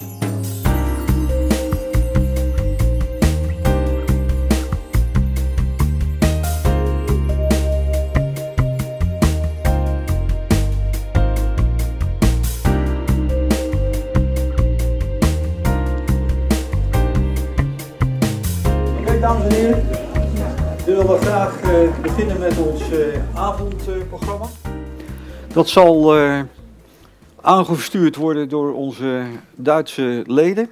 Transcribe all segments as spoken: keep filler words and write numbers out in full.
Dames en heren, we willen graag uh, beginnen met ons uh, avondprogramma. Uh, Dat zal uh, aangestuurd worden door onze Duitse leden,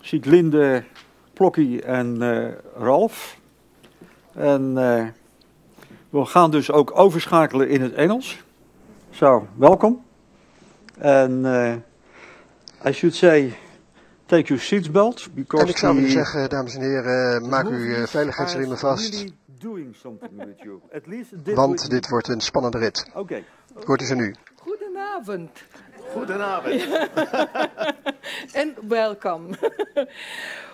Sieglinde Plocki en uh, Ralph. En uh, we gaan dus ook overschakelen in het Engels. Zo, welkom. En uh, I should say... Take your seatbelt, because en ik zou willen zeggen, dames en heren, uh, maak uw veiligheidsriemen vast. Want dit wordt een spannende rit. Okay. Hoort u ze nu. Goedenavond. Goedenavond. En welkom.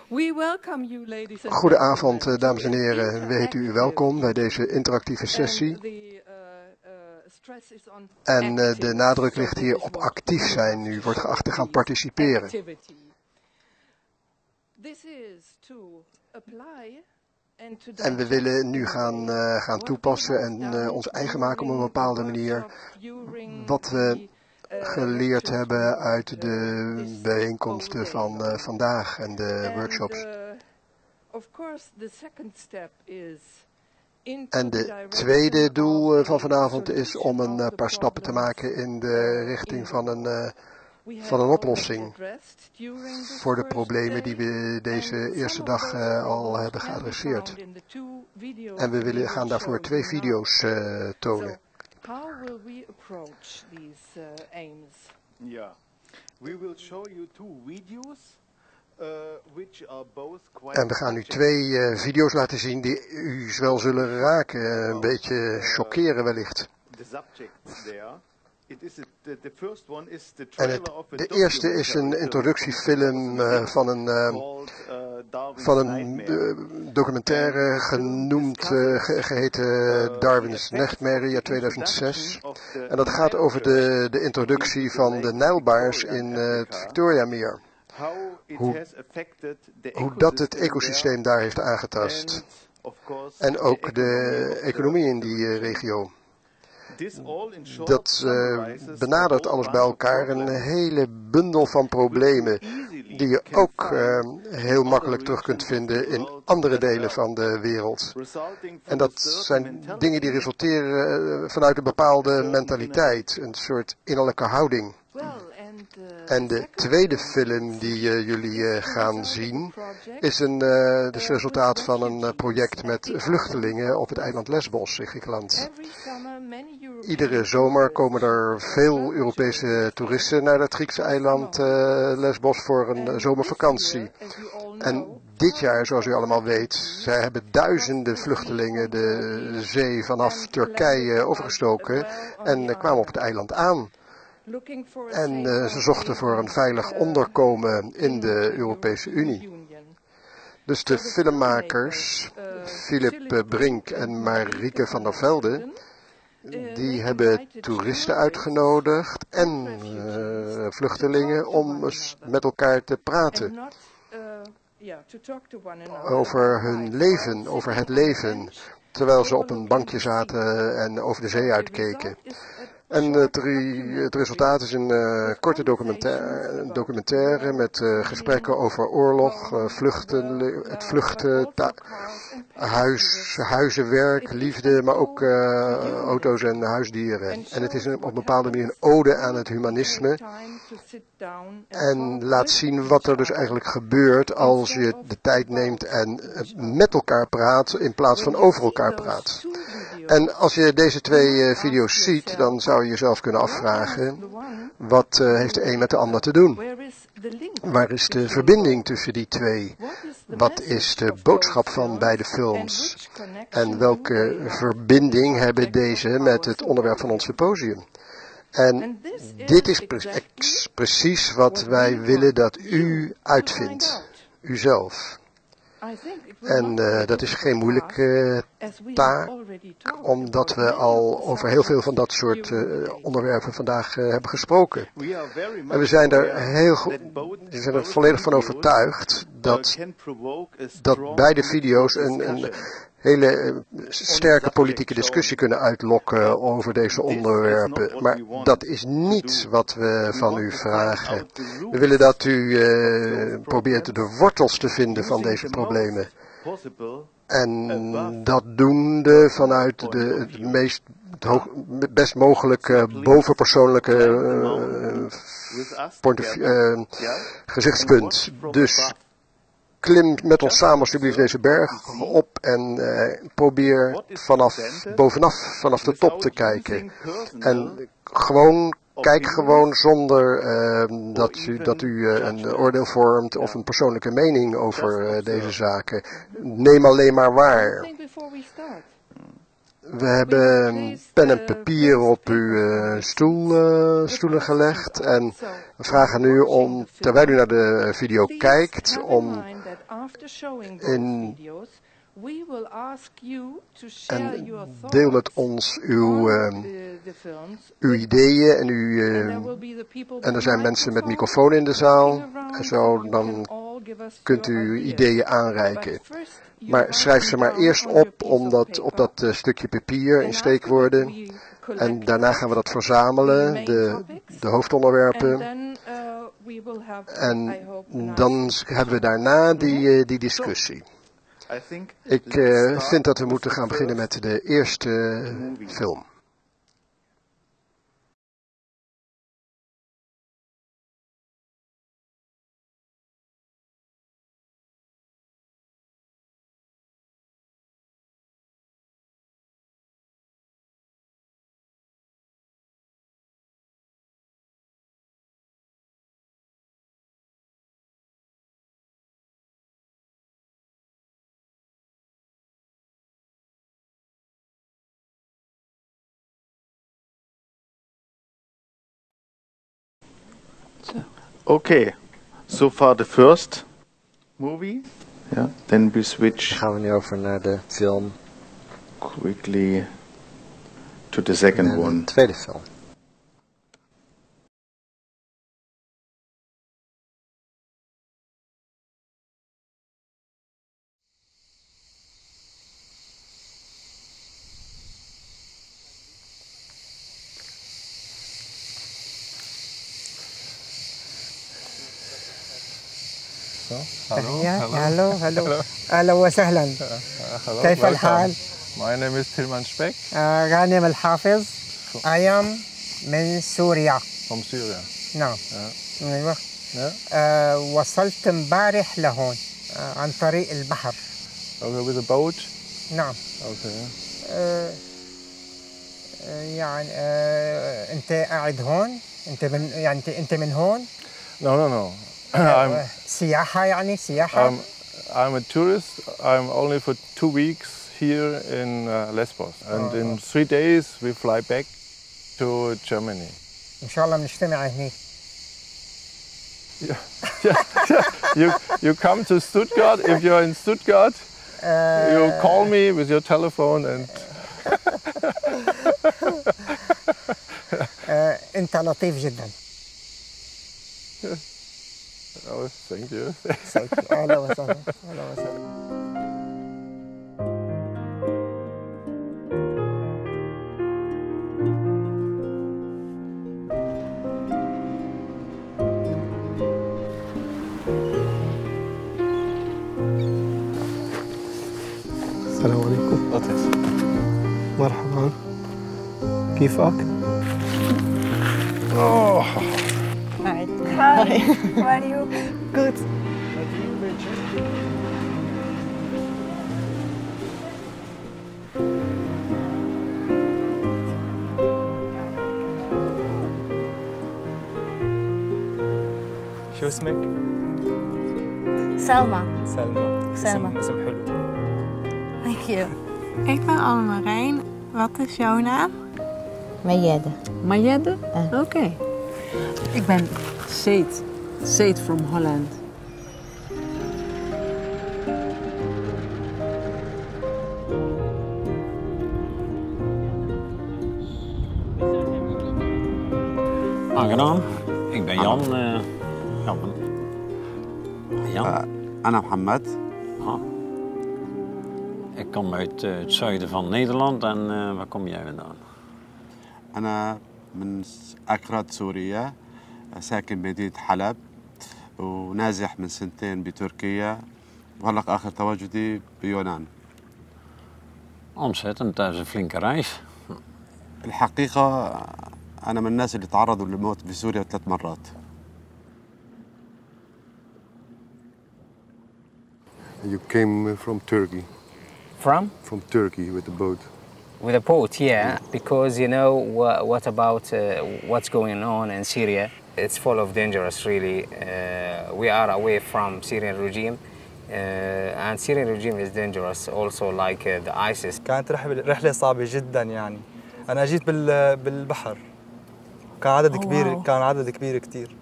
We welcome you, ladies and goedenavond, uh, dames en heren. We heten u welkom bij deze interactieve sessie. En uh, de nadruk ligt hier op actief zijn. U wordt geacht te gaan participeren. En we willen nu gaan, uh, gaan toepassen en uh, ons eigen maken op een bepaalde manier wat we geleerd hebben uit de bijeenkomsten van uh, vandaag en de workshops. En de tweede doel van vanavond is om een uh, paar stappen te maken in de richting van een... Uh, van een oplossing voor de problemen die we deze eerste dag uh, al hebben geadresseerd. En we willen gaan daarvoor twee video's uh, tonen. Ja, we will show you two videos. En we gaan u twee uh, video's laten zien die u wel zullen raken, een beetje chockeren wellicht. En het, de eerste is een introductiefilm uh, van een, uh, van een uh, documentaire genoemd, uh, ge geheten Darwin's Nightmare, jaar tweeduizend zes. En dat gaat over de, de introductie van de nijlbaars in uh, het Victoria Meer. Hoe, hoe dat het ecosysteem daar heeft aangetast. En ook de economie in die uh, regio. Dat uh, benadert alles bij elkaar een hele bundel van problemen die je ook uh, heel makkelijk terug kunt vinden in andere delen van de wereld. En dat zijn dingen die resulteren vanuit een bepaalde mentaliteit, een soort innerlijke houding. En de tweede film die uh, jullie uh, gaan zien is een uh, dus resultaat van een project met vluchtelingen op het eiland Lesbos in Griekenland. Iedere zomer komen er veel Europese toeristen naar het Griekse eiland uh, Lesbos voor een zomervakantie. En dit jaar, zoals u allemaal weet, zij hebben duizenden vluchtelingen de zee vanaf Turkije overgestoken en uh, kwamen op het eiland aan. En uh, ze zochten voor een veilig onderkomen in de Europese Unie. Dus de filmmakers, Philip Brink en Marieke van der Velden, die hebben toeristen uitgenodigd en uh, vluchtelingen om met elkaar te praten. Over hun leven, over het leven, terwijl ze op een bankje zaten en over de zee uitkeken. En het, re het resultaat is een uh, korte documentaire, documentaire met uh, gesprekken over oorlog, uh, vluchten, het vluchten, huis, huizenwerk, liefde, maar ook uh, auto's en huisdieren. En het is een, op een bepaalde manier een ode aan het humanisme. En laat zien wat er dus eigenlijk gebeurt als je de tijd neemt en met elkaar praat in plaats van over elkaar praat. En als je deze twee video's ziet, dan zou je jezelf kunnen afvragen, wat uh, heeft de een met de ander te doen? Waar is de verbinding tussen die twee? Wat is de boodschap van beide films? En welke verbinding hebben deze met het onderwerp van ons symposium? En dit is pre precies wat wij willen dat u uitvindt, uzelf. En uh, dat is geen moeilijke taak, omdat we al over heel veel van dat soort uh, onderwerpen vandaag uh, hebben gesproken. En we zijn er, heel we zijn er volledig van overtuigd dat, dat beide video's een, een hele sterke politieke discussie kunnen uitlokken over deze onderwerpen. Maar dat is niet wat we van u vragen. We willen dat u uh, probeert de wortels te vinden van deze problemen. En dat doende vanuit de, de meest, hoog, best mogelijke bovenpersoonlijke uh, point of, uh, gezichtspunt. Dus klim met ons samen alsjeblieft deze berg op en uh, probeer vanaf bovenaf, vanaf de top te kijken. En gewoon, kijk gewoon zonder uh, dat u, dat u uh, een oordeel vormt of een persoonlijke mening over uh, deze zaken. Neem alleen maar waar. We hebben pen en papier op uw uh, stoel, uh, stoelen gelegd en we vragen nu om, terwijl u naar de video kijkt, om in, en deel met ons uw, uh, uw ideeën en, uw, uh, en er zijn mensen met microfoon in de zaal en zo dan kunt u ideeën aanreiken. Maar schrijf ze maar eerst op, omdat, op dat uh, stukje papier in steekwoorden. En daarna gaan we dat verzamelen, de, de hoofdonderwerpen. En dan hebben we daarna die, uh, die discussie. Ik uh, vind dat we moeten gaan beginnen met de eerste film. Okay, so far the first movie. Yeah, then we switch. Gaan we nu over naar de film. Quickly to the second one. De tweede film. Hello, hello. Hello, وسهلا. كيف الحال؟ My name is Tilman Spek. غانم الحافظ. I am من سوريا. From Syria. نعم. أيوة. وصلت امبارح لهون عن طريق البحر. Okay, with a boat. نعم. Okay. يعني أنت قاعد هون؟ أنت من يعني أنت من هون؟ No, no, no. I'm سياحة يعني سياحة. I'm, I'm a tourist. I'm only for two weeks here in uh, Lesbos, and oh. in three days we fly back to Germany. إن شاء الله بنجتمع هني. Yeah, yeah, yeah. You you come to Stuttgart. If you're in Stuttgart, uh, you call me with your telephone and. أنت لطيف جدا. Oh, thank you. Hello, hello, hello. السلام عليكم. أتس. مرحبا. كيفك؟ أوه. Hi. Hi. How are you? Good. شو اسمك؟ سلمى. سلمى. سلمى. اسم حلو. Thank you. Ik ben Anne Marijn. Wat is jouw naam? Majede. Majede? Oké. Okay. Ik ben Zet, Zet from Holland. Aangenaam. Ik ben Jan. Uh, Jan. Jan. Uh, Anna Mohammed. Ah. Ik kom uit uh, het zuiden van Nederland en uh, waar kom jij vandaan? Anna من أكراد سوريا ساكن بمدينة حلب ونازح من سنتين بتركيا وهلق آخر تواجدي بيونان. Ontzettend, dat is een flinke reis. الحقيقة أنا من الناس اللي تعرضوا للموت في سوريا ثلاث مرات. You came from Turkey. From? From Turkey with a boat. With a boat, yeah, because you know what, what about uh, what's going on in Syria? It's full of dangerous, really. Uh, we are away from Syrian regime, uh, and Syrian regime is dangerous also, like uh, the ISIS. كانت رحلة رحلة صعبة جدا يعني. أنا جيت بال بالبحر. كان عدد كبير كان عدد كبير كتير.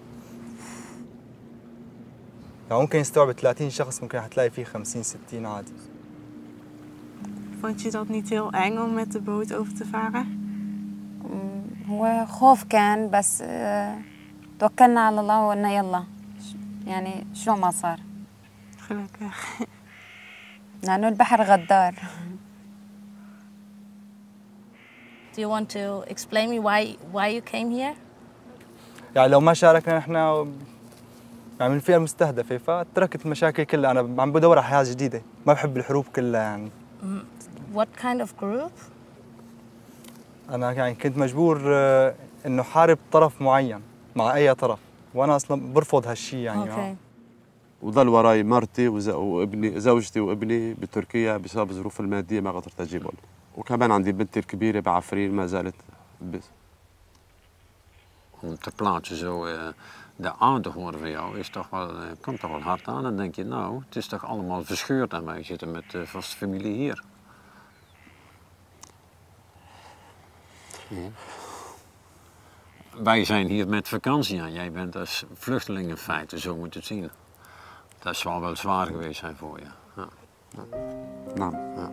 يعني ممكن يستوعب ثلاثين شخص ممكن حتلاقي فيه خمسين ستين عادي. Vond je dat niet heel eng om met de boot over te varen? هو خوف كان بس توكلنا على الله وقلنا يلا يعني شو ما صار. gelukkig. لأنه البحر غدار. Do you want to explain me why why you came here? يعني لو ما شاركنا نحن يعني من فئة مستهدفة فتركت المشاكل كلها أنا عم بدور على حياة جديدة ما بحب الحروب كلها يعني. What kind of group? أنا يعني كنت مجبور إنه حارب طرف معين مع أي طرف وأنا أصلاً برفض هالشيء يعني. Okay. وظل وراي مرتي وابني زوجتي وابني بتركيا بسبب الظروف المادية ما قدرت أجيبهم وكمان عندي بنتي الكبيرة بعفرين ما زالت. Om te plaatsen zo de aarde horen van jou is toch wel, komt toch wel hard aan. Dan denk je, nou, het is toch allemaal verscheurd aan mij zitten met de vaste familie hier. Ja. Wij zijn hier met vakantie en jij bent als vluchteling in feite, zo moet je het zien. Dat zal wel zwaar geweest zijn voor je. Ja. Ja. Nou, ja.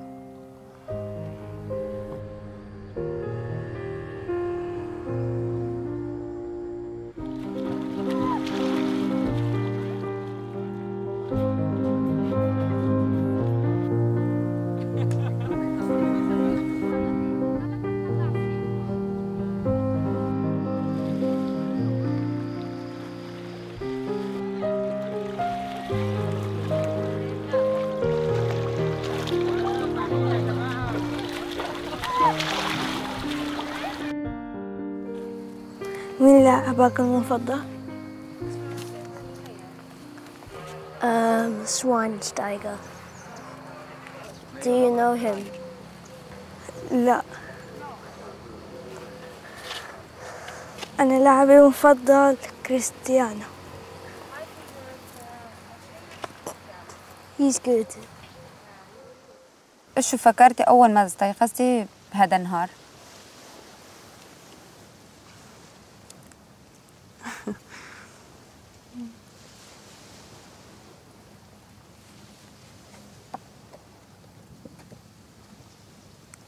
مين لاعبك المفضل؟ Um, Schweinsteiger. Do you know him? لا. أنا لاعبي المفضل كريستيانو. He's good. إيش فكرتي أول ما استيقظتي بهذا النهار؟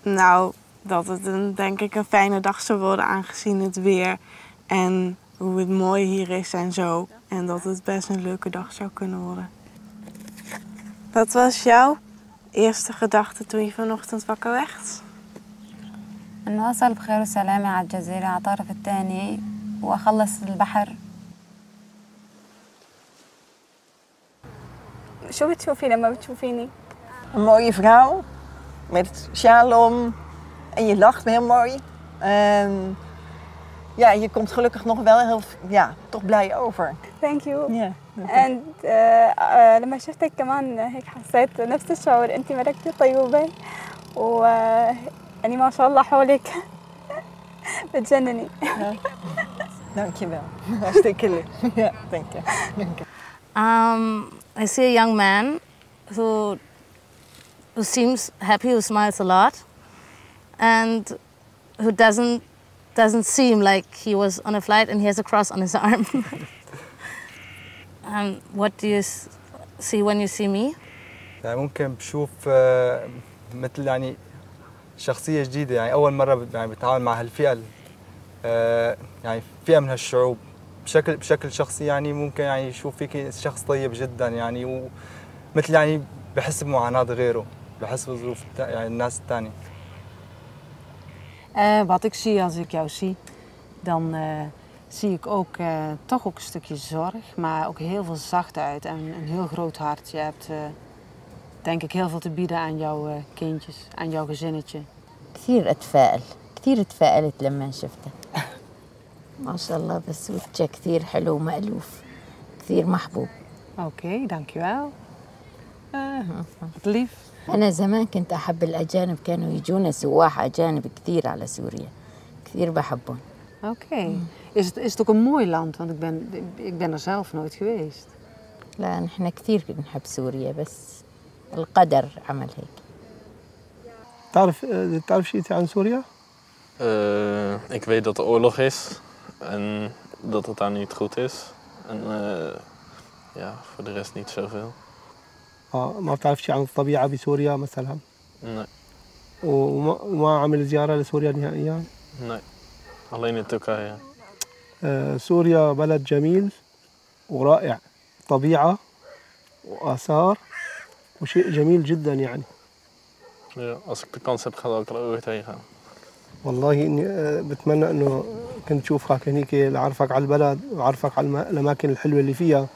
Nou, dat het een, denk ik een fijne dag zou worden aangezien het weer en hoe het mooi hier is en zo. En dat het best een leuke dag zou kunnen worden. Wat was jouw eerste gedachte toen je vanochtend wakker werd? أنه أصل بخير وسلامة على الجزيرة على الطرف الثاني وأخلص البحر. شو بتشوفي لما بتشوفيني؟ Een mooie vrouw. Met sjaal om en je lacht heel mooi. En ja, je komt gelukkig nog wel heel, ja, toch blij over. Thank you. Yeah, and لما شفتك كمان هيك حسيت نفس الشعور. أنت مركتي طيبة ويعني ما شاء الله حولك بتجنني. Dankjewel. Hartstikke leuk. Ja, dank je. Um, I see a young man who. who seems happy, who smiles a lot, and who doesn't doesn't seem like he was on a flight and he has a cross on his arm. um, what do you see when you see me? يعني ممكن بشوف مثل يعني شخصية جديدة يعني أول مرة يعني بتعامل مع هالفئة يعني فئة من هالشعوب بشكل بشكل شخصي يعني ممكن يعني يشوف فيك شخص طيب جدا يعني ومثل يعني بحس بمعاناة غيره بحس بظروف يعني الناس الثانية. Uh, wat ik zie als ik jou zie, dan uh, zie ik ook uh, toch ook een stukje zorg, maar ook heel veel zachtheid en een heel groot hart. Je hebt uh, denk ik heel veel te bieden aan jouw uh, kindjes, aan jouw gezinnetje. كثير أتفائل، كثير تفائلت لما شفته. ما شاء الله بس وجهه كثير حلو ومألوف، كثير محبوب. أوكي، دانكيو. ليف. أنا زمان كنت أحب الأجانب كانوا يجونا سواح أجانب كثير على سوريا. كثير بحبهم. أوكي. Is het is het ook een mooi land? Want ik ben ik ben er zelf nooit geweest. لا نحن كثير نحب سوريا بس القدر عمل هيك. تعرف تعرف شيء عن سوريا؟ Uh, ik weet dat er oorlog is en dat het daar niet goed is. En uh, ja, voor de rest niet zoveel. ما بتعرف شيء عن الطبيعة بسوريا مثلا؟ Nee. وما وما عمل زيارة لسوريا نهائيا؟ Nee. Alleen in Turkije. سوريا بلد جميل ورائع، طبيعة وآثار وشيء جميل جدا يعني. Ja, als ik de kans heb, ga ik er ooit heen gaan. والله إني بتمنى إنه كنت أشوفك هنيك لأعرفك على البلد وأعرفك على الأماكن الحلوة اللي فيها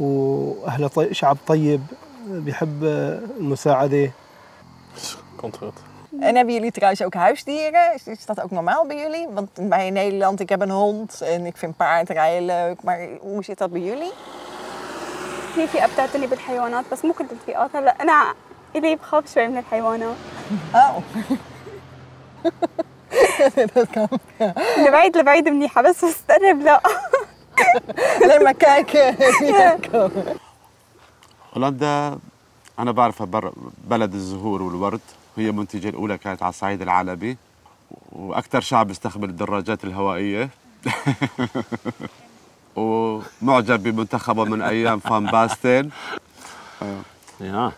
وأهل طي... شعب طيب بيحب المساعدة. Komt goed. En hebben jullie trouwens ook huisdieren? Is, is dat ook normaal bij jullie? Want bij Nederland, ik heb een hond en ik vind paardrijden leuk, maar hoe zit dat bij jullie? في في أبتعد لي بالحيوانات بس مو كل الفئات هلا أنا إلي بخاف شوي من الحيوانات. أو. dat kan. Ja. لبعيد لبعيد منيحة بس مستقرب لا. alleen maar kijken en niet komen. هولندا أنا بعرفها بلد الزهور والورد وهي المنتجة الأولى كانت على الصعيد العالمي وأكثر شعب استخدم الدراجات الهوائية ومعجب بمنتخبه من أيام فان باستن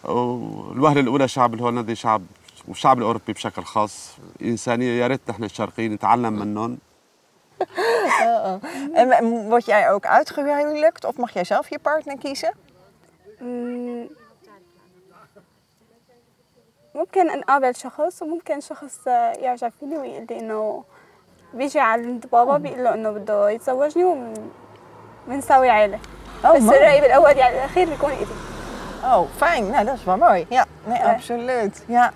والوهلة الأولى شعب الهولندي شعب والشعب الأوروبي بشكل خاص إنسانية يا ريت نحن الشرقيين نتعلم منهم. Uh-oh. En word jij ook uitgehuwelijkt of mag jij zelf je partner kiezen? Mm. ممكن أن أقابل شخص وممكن شخص يرجع فيني ويقول لي إنه بيجي عند بابا بيقول له إنه بده يتزوجني وبنسوي عيلة. Oh, بس الرأي الأول يعني الأخير بيكون إلي. Oh, fijn. Nou, dat is wel mooi. Ja, nee, ja. Absoluut. Ja.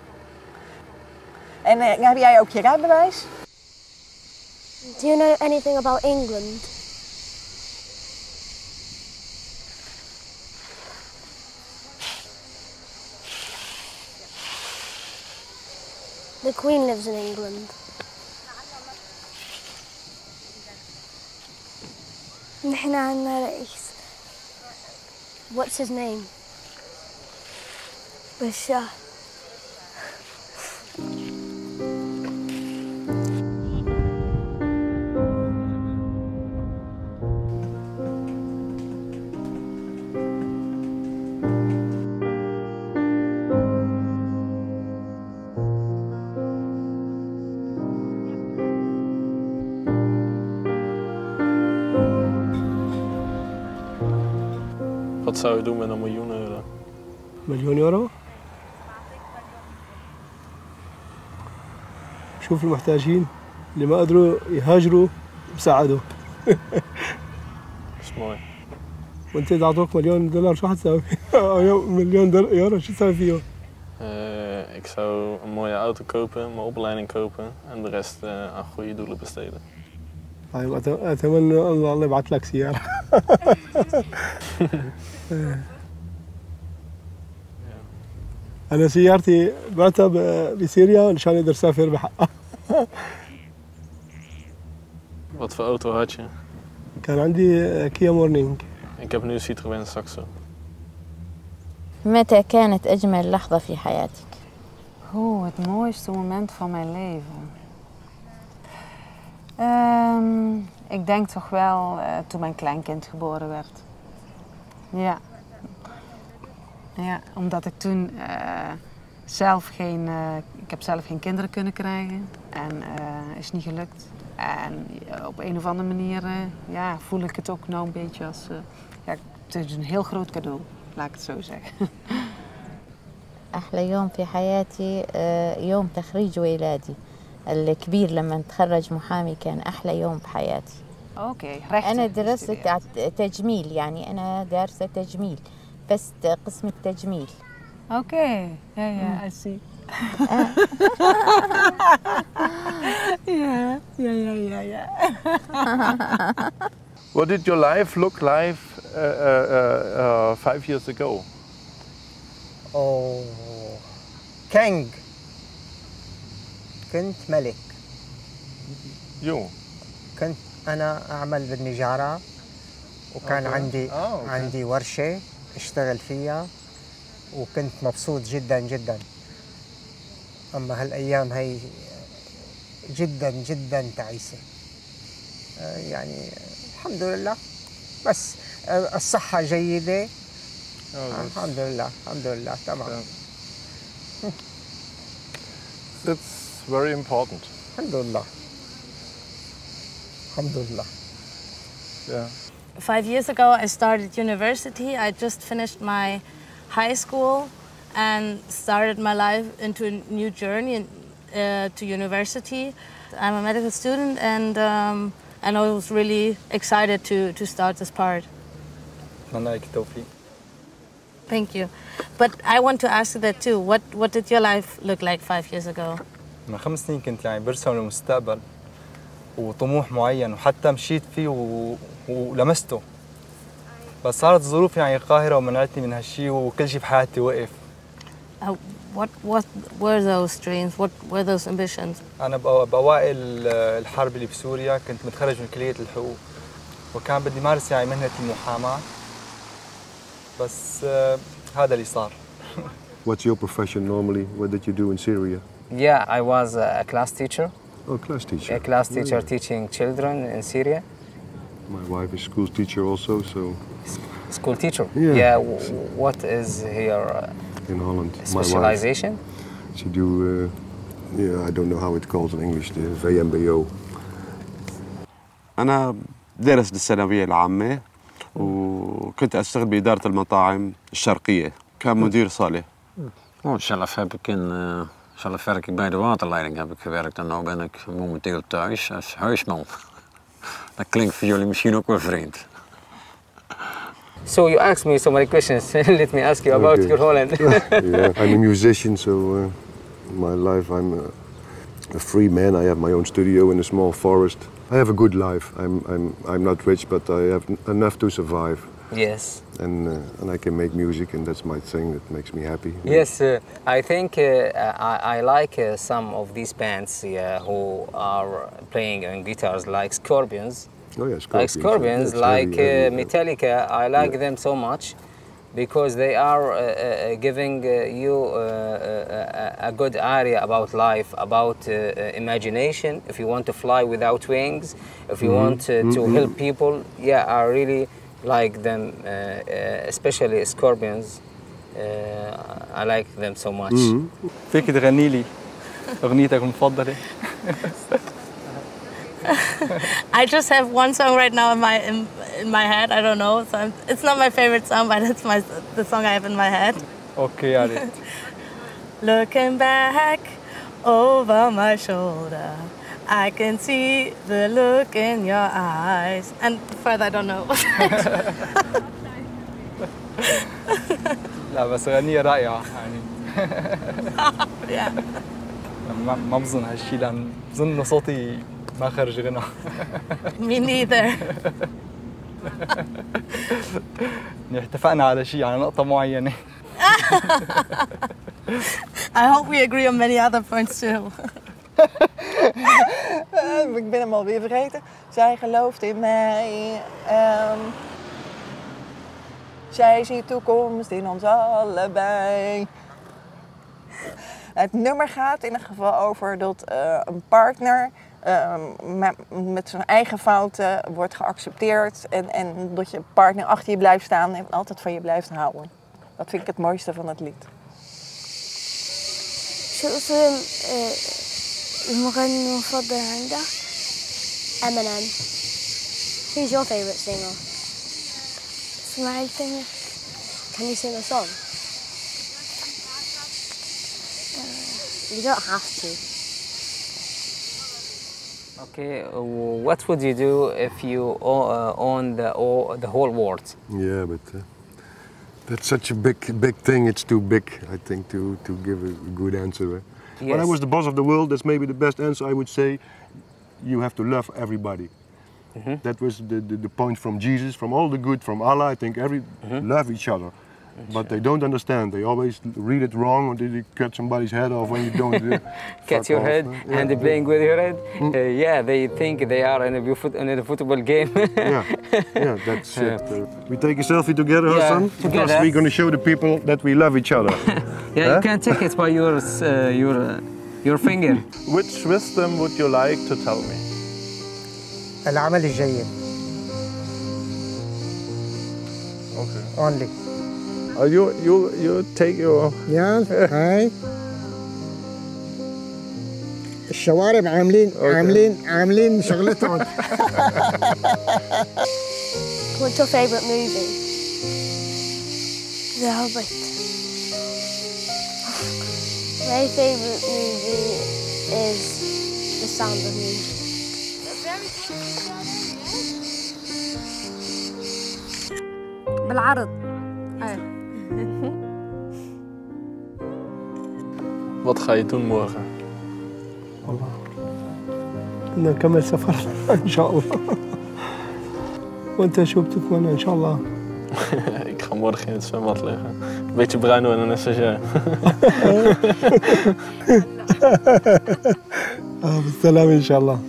En uh, heb jij ook je rijbewijs? Do you know anything about England? The Queen lives in England. نحن عنا رئيس. What's his name? Bashar. Wat zou je doen met een miljoen euro? Miljoen euro? شوف المحتاجين اللي ما قدروا يهاجروا بساعدوا. مش موي. وانت إذا أعطوك مليون دولار شو حتساوي؟ مليون euro شو تساوي فيهم؟ Ik zou een mooie auto kopen, mijn opleiding kopen en de rest aan goede doelen besteden. طيب أتمنى الله الله يبعث لك سيارة. أنا سيارتي بعتها بسوريا مشان أقدر أسافر بحقها. Wat voor auto had je? كان عندي كيا مورنينج. Ik heb nu Citroën Saxo. متى كانت أجمل لحظة في حياتك؟ Oh, het mooiste moment van mijn leven. Um, ik denk toch wel uh, toen mijn kleinkind geboren werd. Ja. Ja, omdat ik toen uh, zelf geen... Uh, ik heb zelf geen kinderen kunnen krijgen. En uh, is niet gelukt. En op een of andere manier uh, ja, voel ik het ook nou een beetje als... Uh, ja, het is een heel groot cadeau, laat ik het zo zeggen. أحلى يوم في حياتي يوم تخريج ولادي الكبير لما تخرج محامي كان أحلى يوم بحياتي. أوكي. أنا درست تجميل يعني أنا دارسة تجميل بس قسم التجميل. أوكي. يا أسي. يا يا يا يا. What did your life look like uh, uh, uh, five years ago? Oh, king. كنت ملك. يو. كنت أنا أعمل بالنجارة وكان okay. عندي oh, okay. عندي ورشة أشتغل فيها وكنت مبسوط جدا جدا. أما هالأيام هي جدا جدا تعيسة. يعني الحمد لله بس الصحة جيدة. Alhamdulillah, alhamdulillah, tamam. That's very important. Alhamdulillah. Alhamdulillah. Yeah. Five years ago I started university. I just finished my high school and started my life into a new journey uh, to university. I'm a medical student and, um, and I was really excited to, to start this part. Thank you. But I want to ask you that too. What what did your life look like five years ago? من خمس سنين كنت يعني برسم للمستقبل وطموح معين وحتى مشيت فيه و... ولمسته. بس صارت الظروف يعني قاهرة ومنعتني من هالشيء وكل شيء بحياتي وقف. Uh, what what were those dreams? What were those ambitions? أنا بأوائل الحرب اللي بسوريا كنت متخرج من كلية الحقوق وكان بدي مارس يعني مهنة المحاماة. بس هذا اللي صار. What's your profession normally? What did you do in Syria? Yeah, I was a class teacher. Oh, class teacher. A class teacher yeah. teaching children in Syria. My wife is school teacher also, so. School teacher. Yeah. yeah what is here? Uh, in Holland. Specialization. My wife, she do. Uh, yeah, I don't know how it's called in English. The V M B O. أنا درست الثانوية العامة. وكنت أشتغل بإدارة المطاعم الشرقية كان مدير صالح. Zelf heb ik in uh, zelf werk ik bij de waterleiding heb ik gewerkt en nu ben ik momenteel thuis als huisman. Dat klinkt voor jullie misschien ook wel vreemd. So you asked me so many questions. Let me ask you about okay. your Holland. yeah, I'm a musician, so uh, in my life I'm a, a free man. I have my own studio in a small forest. I have a good life. I'm I'm I'm not rich, but I have enough to survive. Yes. And uh, and I can make music, and that's my thing that makes me happy. Yes, uh, I think uh, I, I like uh, some of these bands yeah, who are playing on guitars, like Scorpions. Oh yeah, Scorpions. Like Scorpions, yeah, like very, uh, Metallica. I like yeah. them so much because they are uh, uh, giving uh, you uh, a, a good idea about life, about uh, imagination. If you want to fly without wings, if you mm-hmm. want uh, to mm-hmm. help people, yeah, I really like them, uh, uh, especially Scorpions. Uh, I like them so much. فيك تغني لي أغنيتك المفضلة. I just have one song right now in my in, in my head. I don't know. So I'm, it's not my favorite song, but it's my the song I have in my head. Okay, all right. Looking back over my shoulder, I can see the look in your eyes. And further, I don't know. لا بس غنية رائعة يعني. Yeah. ما ما بظن هالشيء لأن بظن صوتي. ما خرج غنى. Me neither. اتفقنا على شيء على نقطة معينة. I hope we agree on many other points too. Ik ben hem alweer vergeten. Zij gelooft in mij. Um, zij ziet toekomst in ons allebei. Het nummer gaat in ieder geval over dat uh, een partner. Uh, met zijn eigen fouten wordt geaccepteerd en, en dat je partner achter je blijft staan en altijd van je blijft houden. Dat vind ik het mooiste van het lied. شو اسم المغني المفضل عندك؟ Eminem. Who's your favourite singer? It's my singer. Can you sing a song? Uh, you don't have to. Okay, uh, what would you do if you uh, owned the, uh, the whole world? Yeah, but uh, that's such a big, big thing. It's too big, I think, to, to give a good answer. Eh? Yes. When I was the boss of the world, that's maybe the best answer I would say. You have to love everybody. Mm-hmm. That was the, the, the point from Jesus, from all the good, from Allah. I think every mm-hmm. love each other, that's but true. They don't understand. They always read it wrong, or they cut somebody's head off when you don't. Uh, cut your off. head yeah. and they're playing with your head. Mm. Uh, yeah, they think they are in a, foot, in a football game. yeah, yeah, that's yeah. it. Uh, we take a selfie together, yeah, Hassan, together. Because we're going to show the people that we love each other. yeah, huh? You can take it by your uh, your uh, your finger. Which wisdom would you like to tell me? العمل الجيد. Okay. Only. Oh, you you you take your. Yeah. Hi. الشوارب عاملين عاملين عاملين شغلتهم. What's your favorite movie? The Hobbit. My favorite movie is The Sound of Music. بالعرض. Wat ga je doen morgen? Allah. بدنا نكمل سفرنا إن شاء الله. وأنت شو بتتمنى إن شاء الله؟ Ik ga morgen in het zwembad liggen. Een beetje bruin worden net zoals jij. بالسلامة إن شاء الله.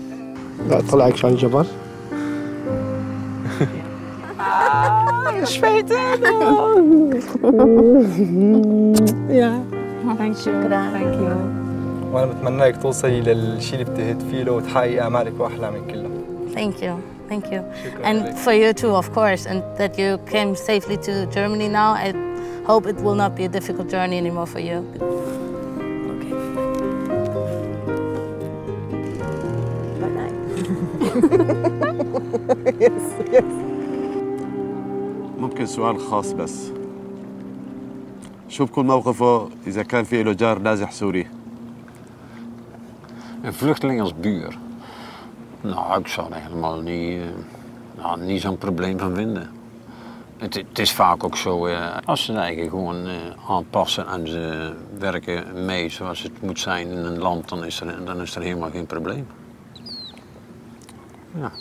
لا طلعك شان الجبل. Schweinsteiger! Ja, شكرا. وأنا بتمنى لك توصلي للشيء اللي بتهدي فيه له وتحققي أمالك وأحلامك كلها. Thank you, thank you. And for you too, of course, and that you came safely to Germany now. I hope it will not be a difficult journey anymore for you. Okay. Good night. Yes, yes. ممكن سؤال خاص بس شو بكون موقفه إذا كان في له جار نازح سوري؟ Een vluchteling als buur? Nou, ik zou er helemaal niet, nou, niet zo'n probleem van vinden. Het, het is vaak ook zo, eh, als ze eigenlijk gewoon eh, aanpassen en ze werken mee zoals het moet zijn in een land, dan is er, dan is er helemaal geen probleem. Ja.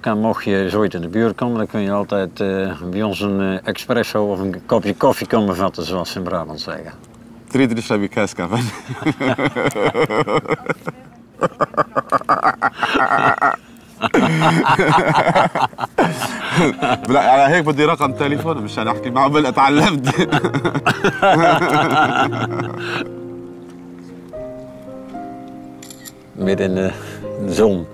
En mocht je zoiets in de buurt komen, dan kun je altijd uh, bij ons een uh, espresso of een kopje koffie komen vatten, zoals ze in Brabant zeggen. Drieders heb ik kaskaven. لا هيك بدي رقم تليفون مشان احكي معه بل اتعلمت. Midden in de zon.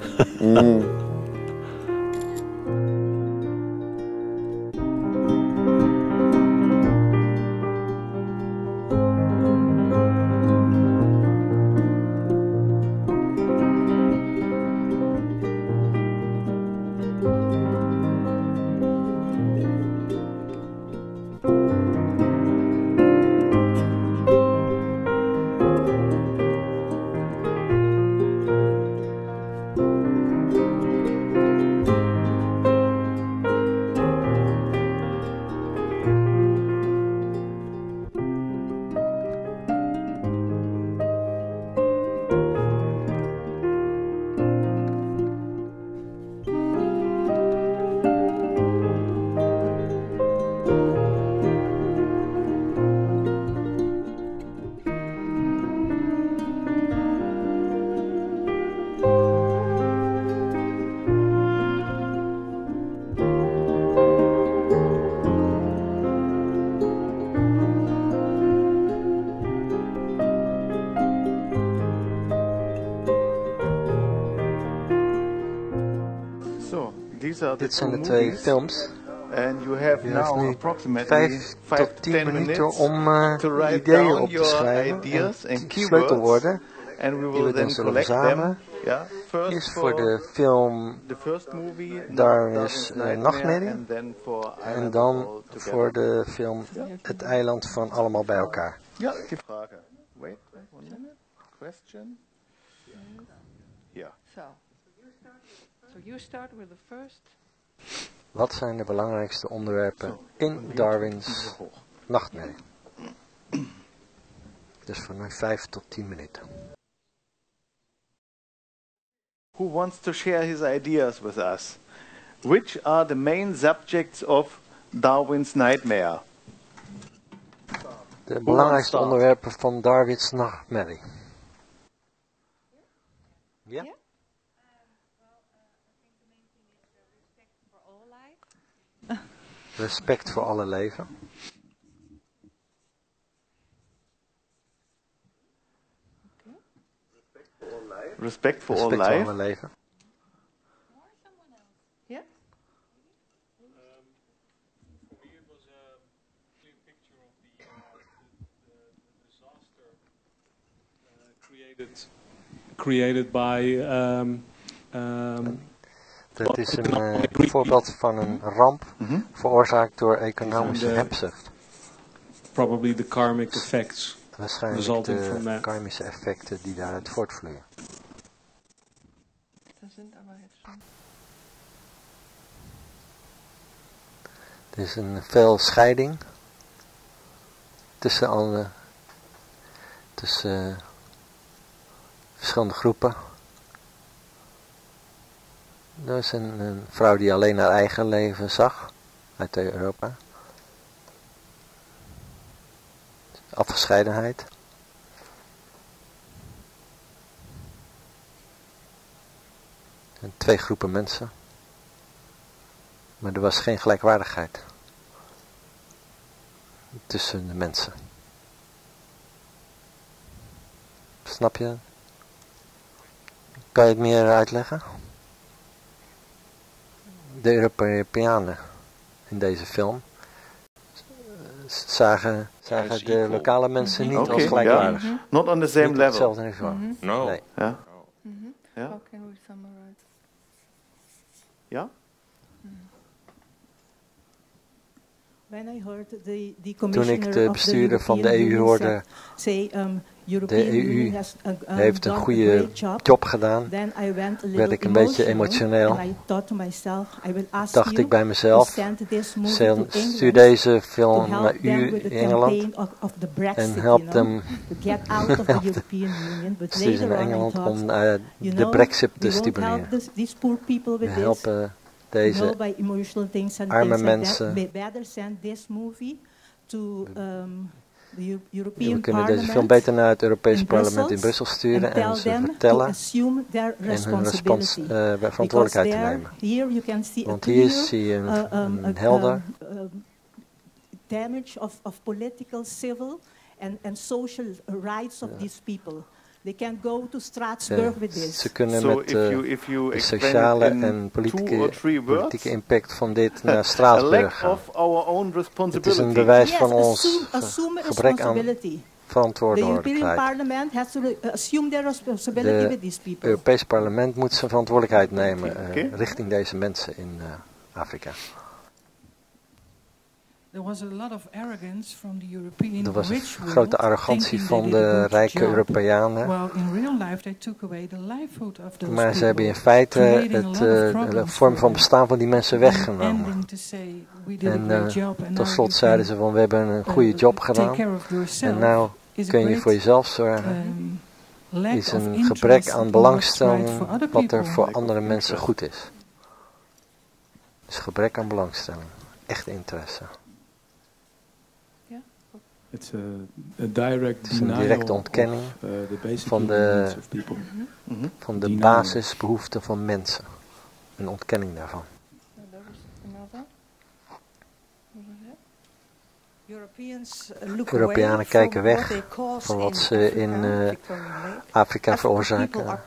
Dit zijn de twee films. Je hebt vijf tot tien minuten om uh, ideeën op te schrijven en sleutelwoorden. Die we dan zullen verzamelen. Eerst voor de film Darwin's Nightmare en dan voor de film Het Eiland van Allemaal bij Elkaar. Ja, die vraag. Wait, one minute. Question. Ja. So you start with the first. Wat zijn de belangrijkste onderwerpen in Darwin's Nachtmerrie? Dus voor mij vijf tot tien minuten. Who wants to share his ideas with us? Which are the main subjects of Darwin's Nightmare? De belangrijkste onderwerpen van Darwin's Nachtmerrie. Ja? Yeah? Respect voor alle leven. Respect voor alle leven. Respect voor alle leven. Created by. Um, um, Het is een uh, voorbeeld van een ramp mm-hmm. veroorzaakt door economische hebzucht. Probably the karmic effects. Waarschijnlijk de karmische effecten die daaruit voortvloeien. Er is een veel scheiding tussen alle, tussen uh, verschillende groepen. Er is een, een vrouw die alleen haar eigen leven zag, uit Europa. Afgescheidenheid. En twee groepen mensen. Maar er was geen gelijkwaardigheid tussen de mensen. Snap je? Kan je het meer uitleggen? De Europeanen in deze film zagen, zagen de lokale mensen niet okay, als gelijkwaardig. Yeah. Mm-hmm. Not on the same niet level. Hetzelfde niveau. Mm-hmm. No. Nee. Yeah. No. Mm-hmm. Yeah. How can we summarize? Yeah. Mm. When I heard the, the Toen ik de bestuurder van de E U hoorde, say, um, de E U heeft een goede job gedaan, werd ik een beetje emotioneel. Dacht ik bij mezelf, stuur deze film naar u in Engeland en help hem stuur ze naar Engeland om uh, de Brexit te stimuleren. We helpen deze arme mensen. We kunnen deze film beter naar het Europese parlement in Brussel sturen en ze vertellen en hun respons, uh, verantwoordelijkheid te nemen. Want hier zie je een, een helder ja. Ze kunnen met uh, de sociale en politieke, politieke impact van dit naar Straatsburg gaan. Het is een bewijs van ons gebrek aan verantwoordelijkheid. Het Europees parlement moet zijn verantwoordelijkheid nemen uh, richting deze mensen in uh, Afrika. Er was een grote arrogantie van de rijke Europeanen, maar ze hebben in feite het, uh, de vorm van bestaan van die mensen weggenomen. En uh, tot slot zeiden ze van we hebben een goede job gedaan en nou kun je voor jezelf zorgen. Is een gebrek aan belangstelling wat er voor andere mensen goed is. Dus gebrek aan belangstelling, echt interesse. Het is een directe ontkenning van de, van de basisbehoeften van mensen. Een ontkenning daarvan. Europeanen kijken weg van wat ze in uh, Afrika veroorzaken.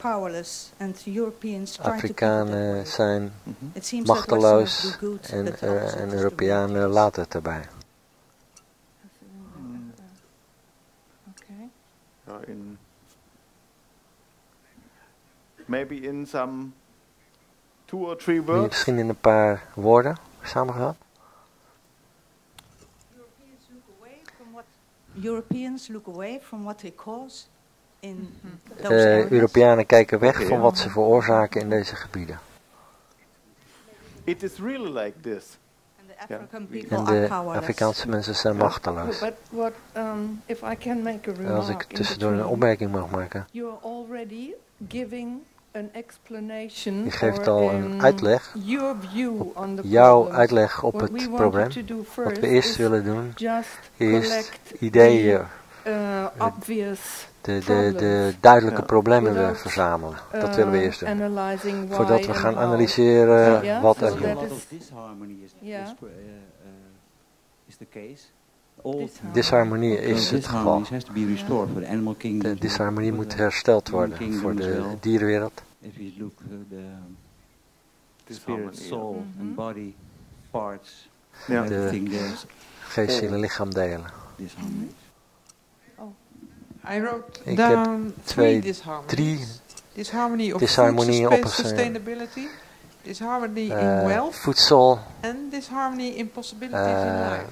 Afrikanen zijn machteloos en, uh, en Europeanen laten het erbij. Maybe in some two or three words. Misschien in een paar woorden samengevat. Europeans look away from what Europeans look away from what they cause in those uh, Europeanen kijken weg okay. van wat ze veroorzaken in deze gebieden. It is really like this. And the African people yeah. are powerless. En de Afrikaanse mensen zijn machteloos. But what, um, if I can make a remark, en als ik tussendoor een opmerking mag maken. You are already giving an explanation. Je geeft al een uitleg. Jouw uitleg op het probleem. Wat we eerst willen doen is ideeën. De, de, de duidelijke problemen willen verzamelen. Dat willen we eerst doen. Voordat we gaan analyseren wat er gebeurt. Disharmonie is het geval. De disharmonie moet hersteld worden voor de dierenwereld. De geest, ziel en lichaamdelen. Ik heb twee, drie disharmonieën opgeschreven. Disharmony in wealth, voedsel, en disharmony in possibilities in life.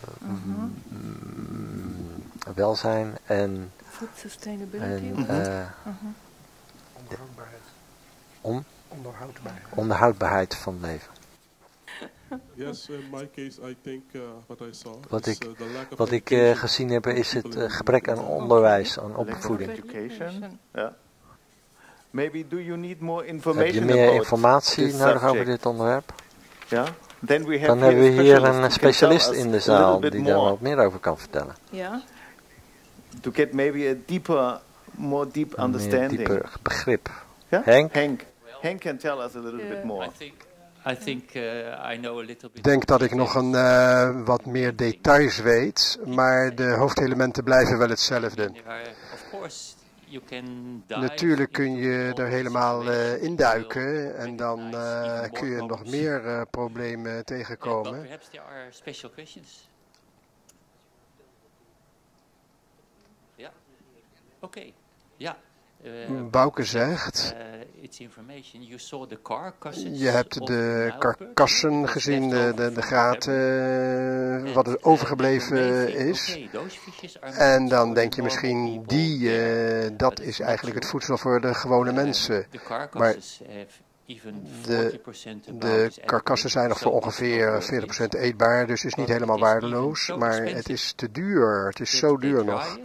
Welzijn en food sustainability, en, uh, uh-huh. onderhoudbaarheid. On? onderhoudbaarheid. onderhoudbaarheid van leven. Yes, in my case, I think, uh, what I saw wat is, uh, ik, the wat ik uh, gezien heb is het uh, gebrek aan onderwijs, aan opvoeding. Yeah. Maybe do you need more information heb je meer informatie nodig over dit onderwerp? Yeah. Then we have Dan hebben we hier een specialist in de zaal die daar wat meer over kan vertellen. Yeah. To get maybe a deeper, more deep understanding. Een dieper begrip. Yeah? Henk? Henk? Henk can tell us a little yeah. bit more. I think I think, uh, I know a little bit. Ik denk dat ik nog een, uh, wat meer details weet, maar de hoofdelementen blijven wel hetzelfde. Natuurlijk kun je er helemaal uh, induiken en dan uh, kun je nog meer uh, problemen tegenkomen. Ja, oké. Ja. Bouke zegt, je hebt de karkassen gezien, de, de, de gaten, wat er overgebleven is. En dan denk je misschien, die, uh, dat is eigenlijk het voedsel voor de gewone mensen. Maar de, de karkassen zijn nog voor ongeveer veertig procent eetbaar, dus het is niet helemaal waardeloos. Maar het is te duur, het is zo duur nog.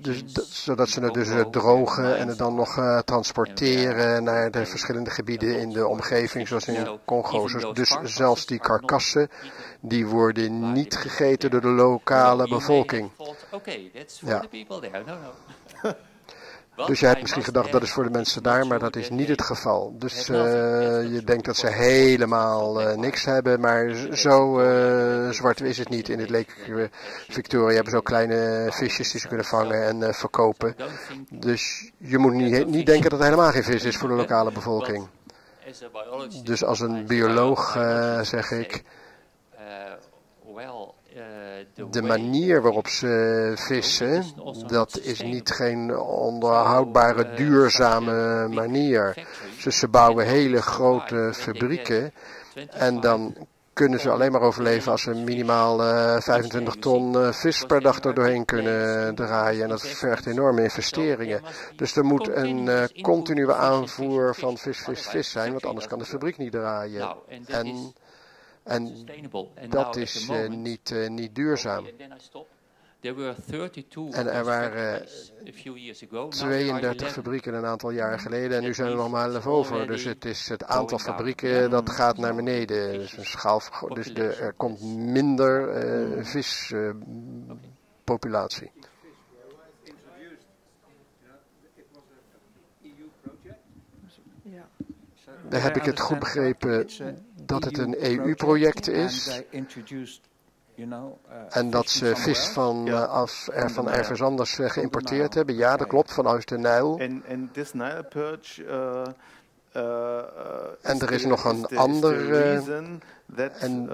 Dus, zodat ze het dus drogen en het dan nog uh, transporteren naar de verschillende gebieden in de omgeving, zoals in Congo. Dus zelfs die karkassen, die worden niet gegeten door de lokale bevolking. Ja. Dus je hebt misschien gedacht, dat is voor de mensen daar, maar dat is niet het geval. Dus uh, je denkt dat ze helemaal uh, niks hebben, maar zo uh, zwart is het niet. In het leek uh, Victoria hebben zo kleine visjes die ze kunnen vangen en uh, verkopen. Dus je moet niet, niet denken dat er helemaal geen vis is voor de lokale bevolking. Dus als een bioloog uh, zeg ik, de manier waarop ze vissen, dat is niet geen onderhoudbare, duurzame manier. Dus ze bouwen hele grote fabrieken en dan kunnen ze alleen maar overleven als ze minimaal uh, vijfentwintig ton uh, vis per dag er doorheen kunnen draaien. En dat vergt enorme investeringen. Dus er moet een uh, continue aanvoer van vis, vis, vis zijn, want anders kan de fabriek niet draaien. En... En dat is uh, niet, uh, niet duurzaam. En er waren tweeëndertig fabrieken een aantal jaren geleden en nu zijn er nog maar elf over. Dus het, is het aantal fabrieken dat gaat naar beneden. Dus, een schaal, dus de, er komt minder uh, vispopulatie. Uh, Daar heb ik het goed begrepen dat het een E U-project is en dat ze vis van, uh, af, er, van ergens anders uh, geïmporteerd hebben. Ja, dat klopt, vanuit de Nijl. En er is nog een ander... Uh, en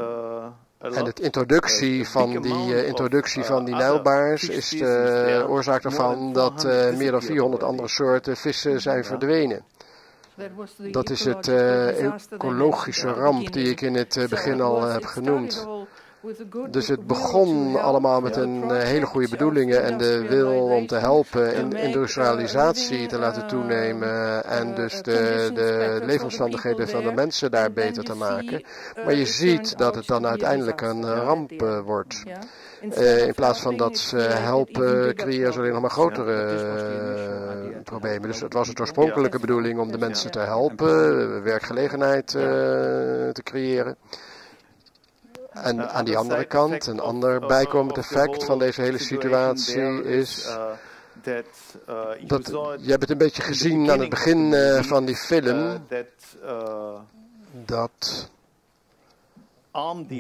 En de introductie van die, uh, introductie van die nijlbaars is de uh, oorzaak ervan dat uh, meer dan vierhonderd andere soorten vissen zijn verdwenen. Dat is het uh, ecologische ramp die ik in het begin al heb genoemd. Dus het begon allemaal met een uh, hele goede bedoelingen en de wil om te helpen in industrialisatie te laten toenemen en dus de, de leefomstandigheden van de mensen daar beter te maken. Maar je ziet dat het dan uiteindelijk een ramp uh, wordt. Uh, in plaats van dat ze helpen, creëren ze alleen nog maar grotere uh, problemen. Dus het was het oorspronkelijke bedoeling om de mensen te helpen, werkgelegenheid uh, te creëren. En aan die andere kant, een ander bijkomend effect van deze hele situatie is dat, je hebt het een beetje gezien aan het begin van die film, dat,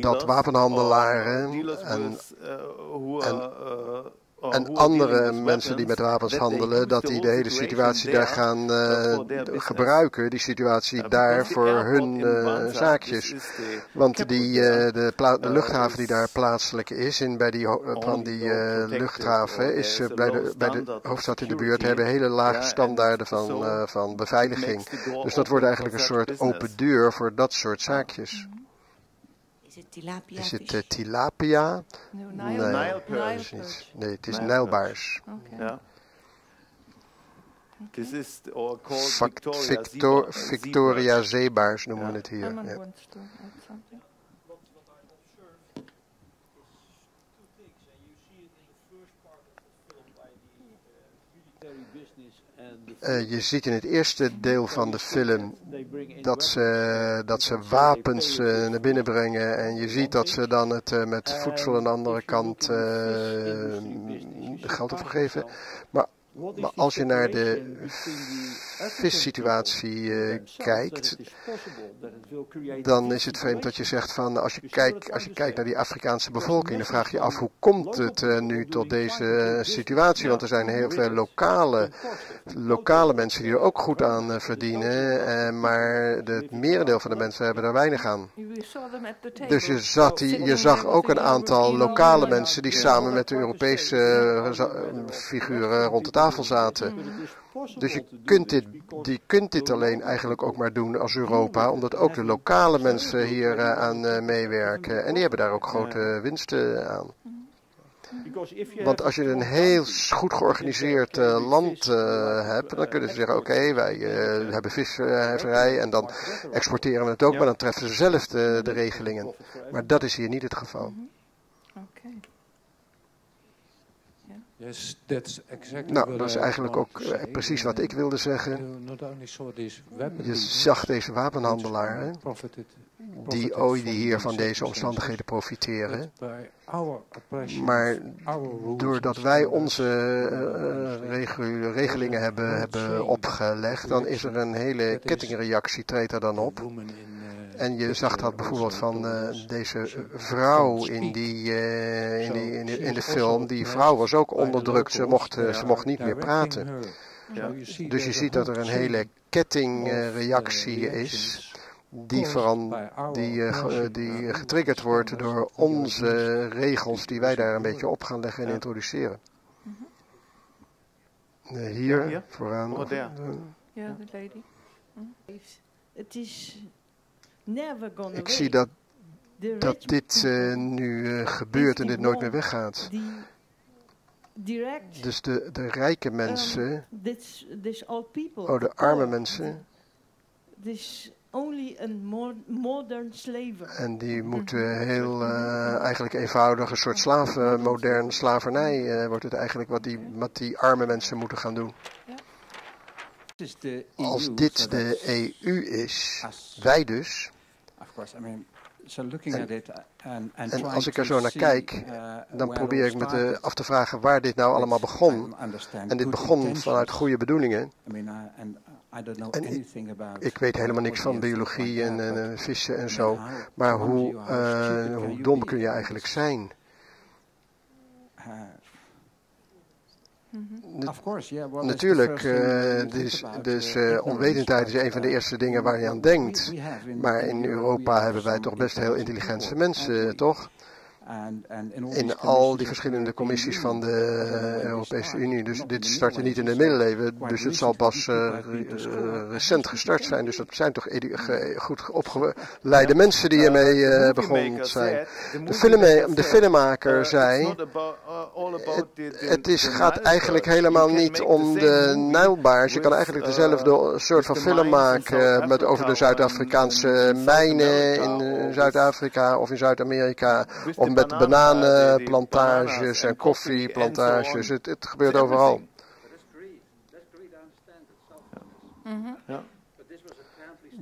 dat wapenhandelaren en, en, en andere mensen die met wapens handelen, dat die de hele situatie daar gaan uh, gebruiken, die situatie daar voor hun uh, zaakjes. Want die, uh, de, de luchthaven die daar plaatselijk is, in, bij die, van die uh, luchthaven, is uh, bij, de, bij de hoofdstad in de buurt, hebben hele lage standaarden van, uh, van beveiliging. Dus dat wordt eigenlijk een soort open deur voor dat soort zaakjes. Is het uh, tilapia? Nee, dat is niet. Nee, het is nijlbaars. Okay. Victor, Victor, Victoria zeebaars noemen we het hier. Ja. Uh, je ziet in het eerste deel van de film dat ze, dat ze wapens uh, naar binnen brengen en je ziet dat ze dan het uh, met voedsel aan de andere kant uh, geld opgeven. Maar, maar als je naar de vissituatie uh, kijkt, dan is het vreemd dat je zegt van als je kijkt, als je kijkt naar die Afrikaanse bevolking, dan vraag je je af hoe komt het uh, nu tot deze situatie, want er zijn heel veel lokale Lokale mensen die er ook goed aan verdienen, eh, maar het merendeel van de mensen hebben er weinig aan. Dus je, zat die, je zag ook een aantal lokale mensen die samen met de Europese figuren rond de tafel zaten. Dus je kunt dit, je kunt dit alleen eigenlijk ook maar doen als Europa, omdat ook de lokale mensen hier uh, aan uh, meewerken. En die hebben daar ook grote winsten aan. Want als je een heel goed georganiseerd uh, land uh, hebt, dan kunnen ze zeggen, oké, okay, wij uh, hebben visserij en dan exporteren we het ook, maar dan treffen ze zelf de, de regelingen. Maar dat is hier niet het geval. Yes, that's exactly nou, dat is eigenlijk ook uh, precies wat ik wilde zeggen. Je zag deze wapenhandelaren, die ooit hier van deze omstandigheden profiteren. Maar doordat wij onze uh, regel, regelingen hebben, hebben opgelegd, dan is er een hele kettingreactie, treedt er dan op. En je zag dat bijvoorbeeld van uh, deze vrouw in, die, uh, in, die, in, de, in de film. Die vrouw was ook onderdrukt, ze mocht, uh, ze mocht niet meer praten. Dus je ziet dat er een hele kettingreactie uh, is. Die, vooral, die, uh, die getriggerd wordt door onze regels die wij daar een beetje op gaan leggen en introduceren. Uh, hier, vooraan. Of, uh, ja, de lady. Het is... Ik zie dat, dat dit uh, nu uh, gebeurt en dit nooit meer weggaat. Dus de, de rijke mensen, oh, de arme mensen, en die moeten heel uh, eigenlijk eenvoudig, een soort slaven, moderne slavernij, uh, wordt het eigenlijk wat die, wat die arme mensen moeten gaan doen. Als dit de E U is, wij dus, en, en als ik er zo naar kijk, dan probeer ik me te, af te vragen waar dit nou allemaal begon. En dit begon vanuit goede bedoelingen. En ik, ik weet helemaal niks van biologie en, en vissen en zo, maar hoe, uh, hoe dom kun je eigenlijk zijn? Mm-hmm. Of course, yeah, well, natuurlijk, uh, dus, dus uh, onwetendheid is een van de eerste dingen waar je aan denkt. Maar in Europa hebben wij toch best heel intelligente mensen, toch? In al die verschillende commissies van de Europese Unie. Dus dit startte niet in de middeleeuwen, dus het zal pas uh, recent gestart zijn. Dus dat zijn toch goed opgeleide mensen die ermee uh, begonnen zijn. De, film, de filmmaker zei, het, het is, gaat eigenlijk helemaal niet om de nijlbaars. Je kan eigenlijk dezelfde soort van film maken met over de Zuid-Afrikaanse mijnen in Zuid-Afrika of in Zuid-Amerika. Of met bananenplantages en koffieplantages. Het, het gebeurt overal. Mm-hmm. Ja.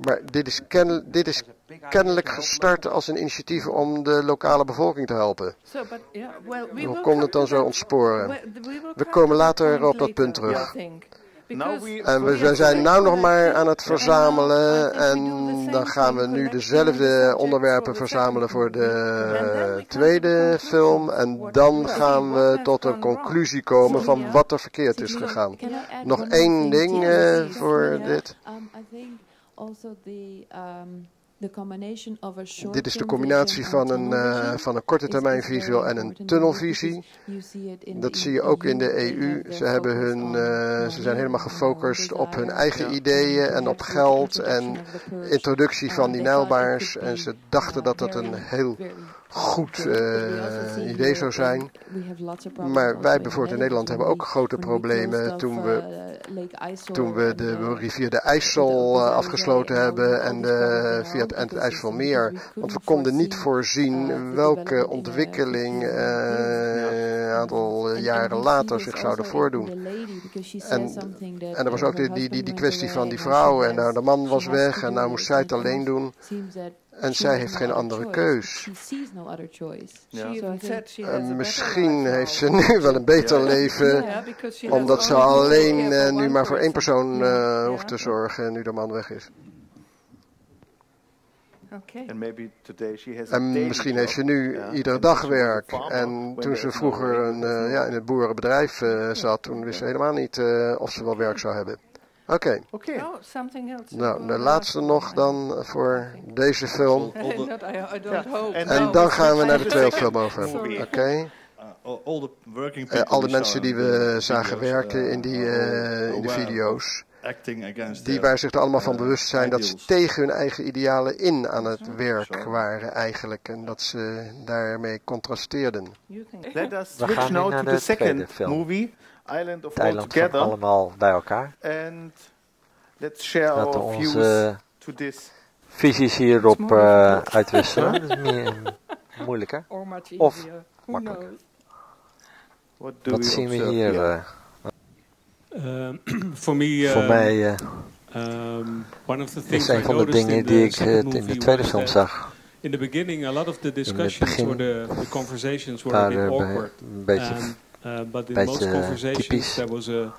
Maar dit is, ken, dit is kennelijk gestart als een initiatief om de lokale bevolking te helpen. Hoe kon het dan zo ontsporen? We komen later op dat punt terug. En we, we zijn nu nog maar aan het verzamelen en dan gaan we nu dezelfde onderwerpen verzamelen voor de tweede film. En dan gaan we tot een conclusie komen van wat er verkeerd is gegaan. Nog één ding uh, voor dit. Dit is de combinatie van een, uh, van een korte termijn visie en een tunnelvisie. Dat zie je ook in de E U. Ze, hebben hun, uh, ze zijn helemaal gefocust op hun eigen ideeën en op geld en introductie van die nijlbaars. En ze dachten dat dat een heel goed uh, idee zou zijn. Maar wij bijvoorbeeld in Nederland hebben ook grote problemen toen we, toen we de rivier de IJssel afgesloten hebben en, de, via het, en het IJsselmeer. Want we konden niet voorzien welke ontwikkeling uh, een aantal jaren later zich zouden voordoen. En, en er was ook die, die, die, die kwestie van die vrouw en nou, de man was weg en nou moest zij het alleen doen. En zij heeft geen andere keus. Ja. Uh, misschien heeft ze nu wel een beter leven, omdat ze alleen uh, nu maar voor één persoon uh, hoeft te zorgen, nu de man weg is. En misschien heeft ze nu iedere dag werk. En toen ze vroeger een, uh, ja, in het boerenbedrijf uh, zat, toen wist ze helemaal niet uh, of ze wel werk zou hebben. Oké, okay. Oh, nou, de laatste nog dan voor deze film. En dan gaan we naar de tweede film over. Oké. Okay. Uh, al de mensen die we zagen werken in, die, uh, in de video's, die waar zich er allemaal van bewust zijn dat ze tegen hun eigen idealen in aan het werk waren eigenlijk. En dat ze daarmee contrasteerden. We gaan nu naar de tweede film. Island of All Together, allemaal bij elkaar. En laten we onze visies hierop uh, uitwisselen. Dat is meer moeilijk, hè? Of makkelijk. Wat zien we hier? Uh, uh, for me, uh, voor mij uh, um, one of the things is een van de dingen die ik uh, in de tweede film zag. In het begin waren we een beetje... Uh, but in beetje most typisch, there was a,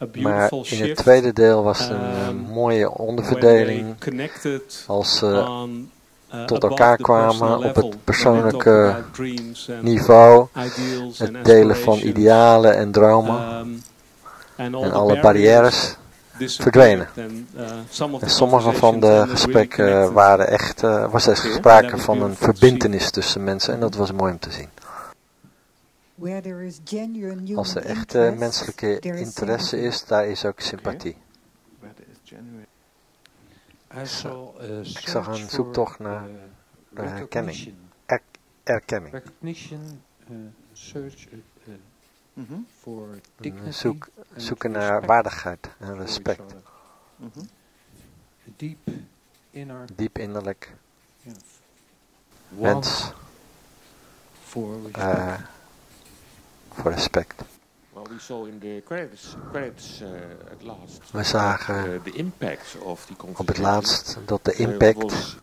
a maar in het tweede deel was een um, mooie onderverdeling als ze on, uh, tot elkaar kwamen op het persoonlijke niveau, het delen van idealen en dromen um, en alle barrières verdwenen. En, uh, en sommige van de gesprekken waren echt, uh, was echt sprake van een verbintenis tussen mensen en dat was mooi om te zien. Als er echt uh, menselijke interesse is, daar is ook sympathie. So, ik zag een zoektocht naar uh, herkenning. Er, erkenning. Een zoek, zoeken naar waardigheid en respect. Diep innerlijk. Wens. Uh, Voor respect. We zagen op het laatst dat de impact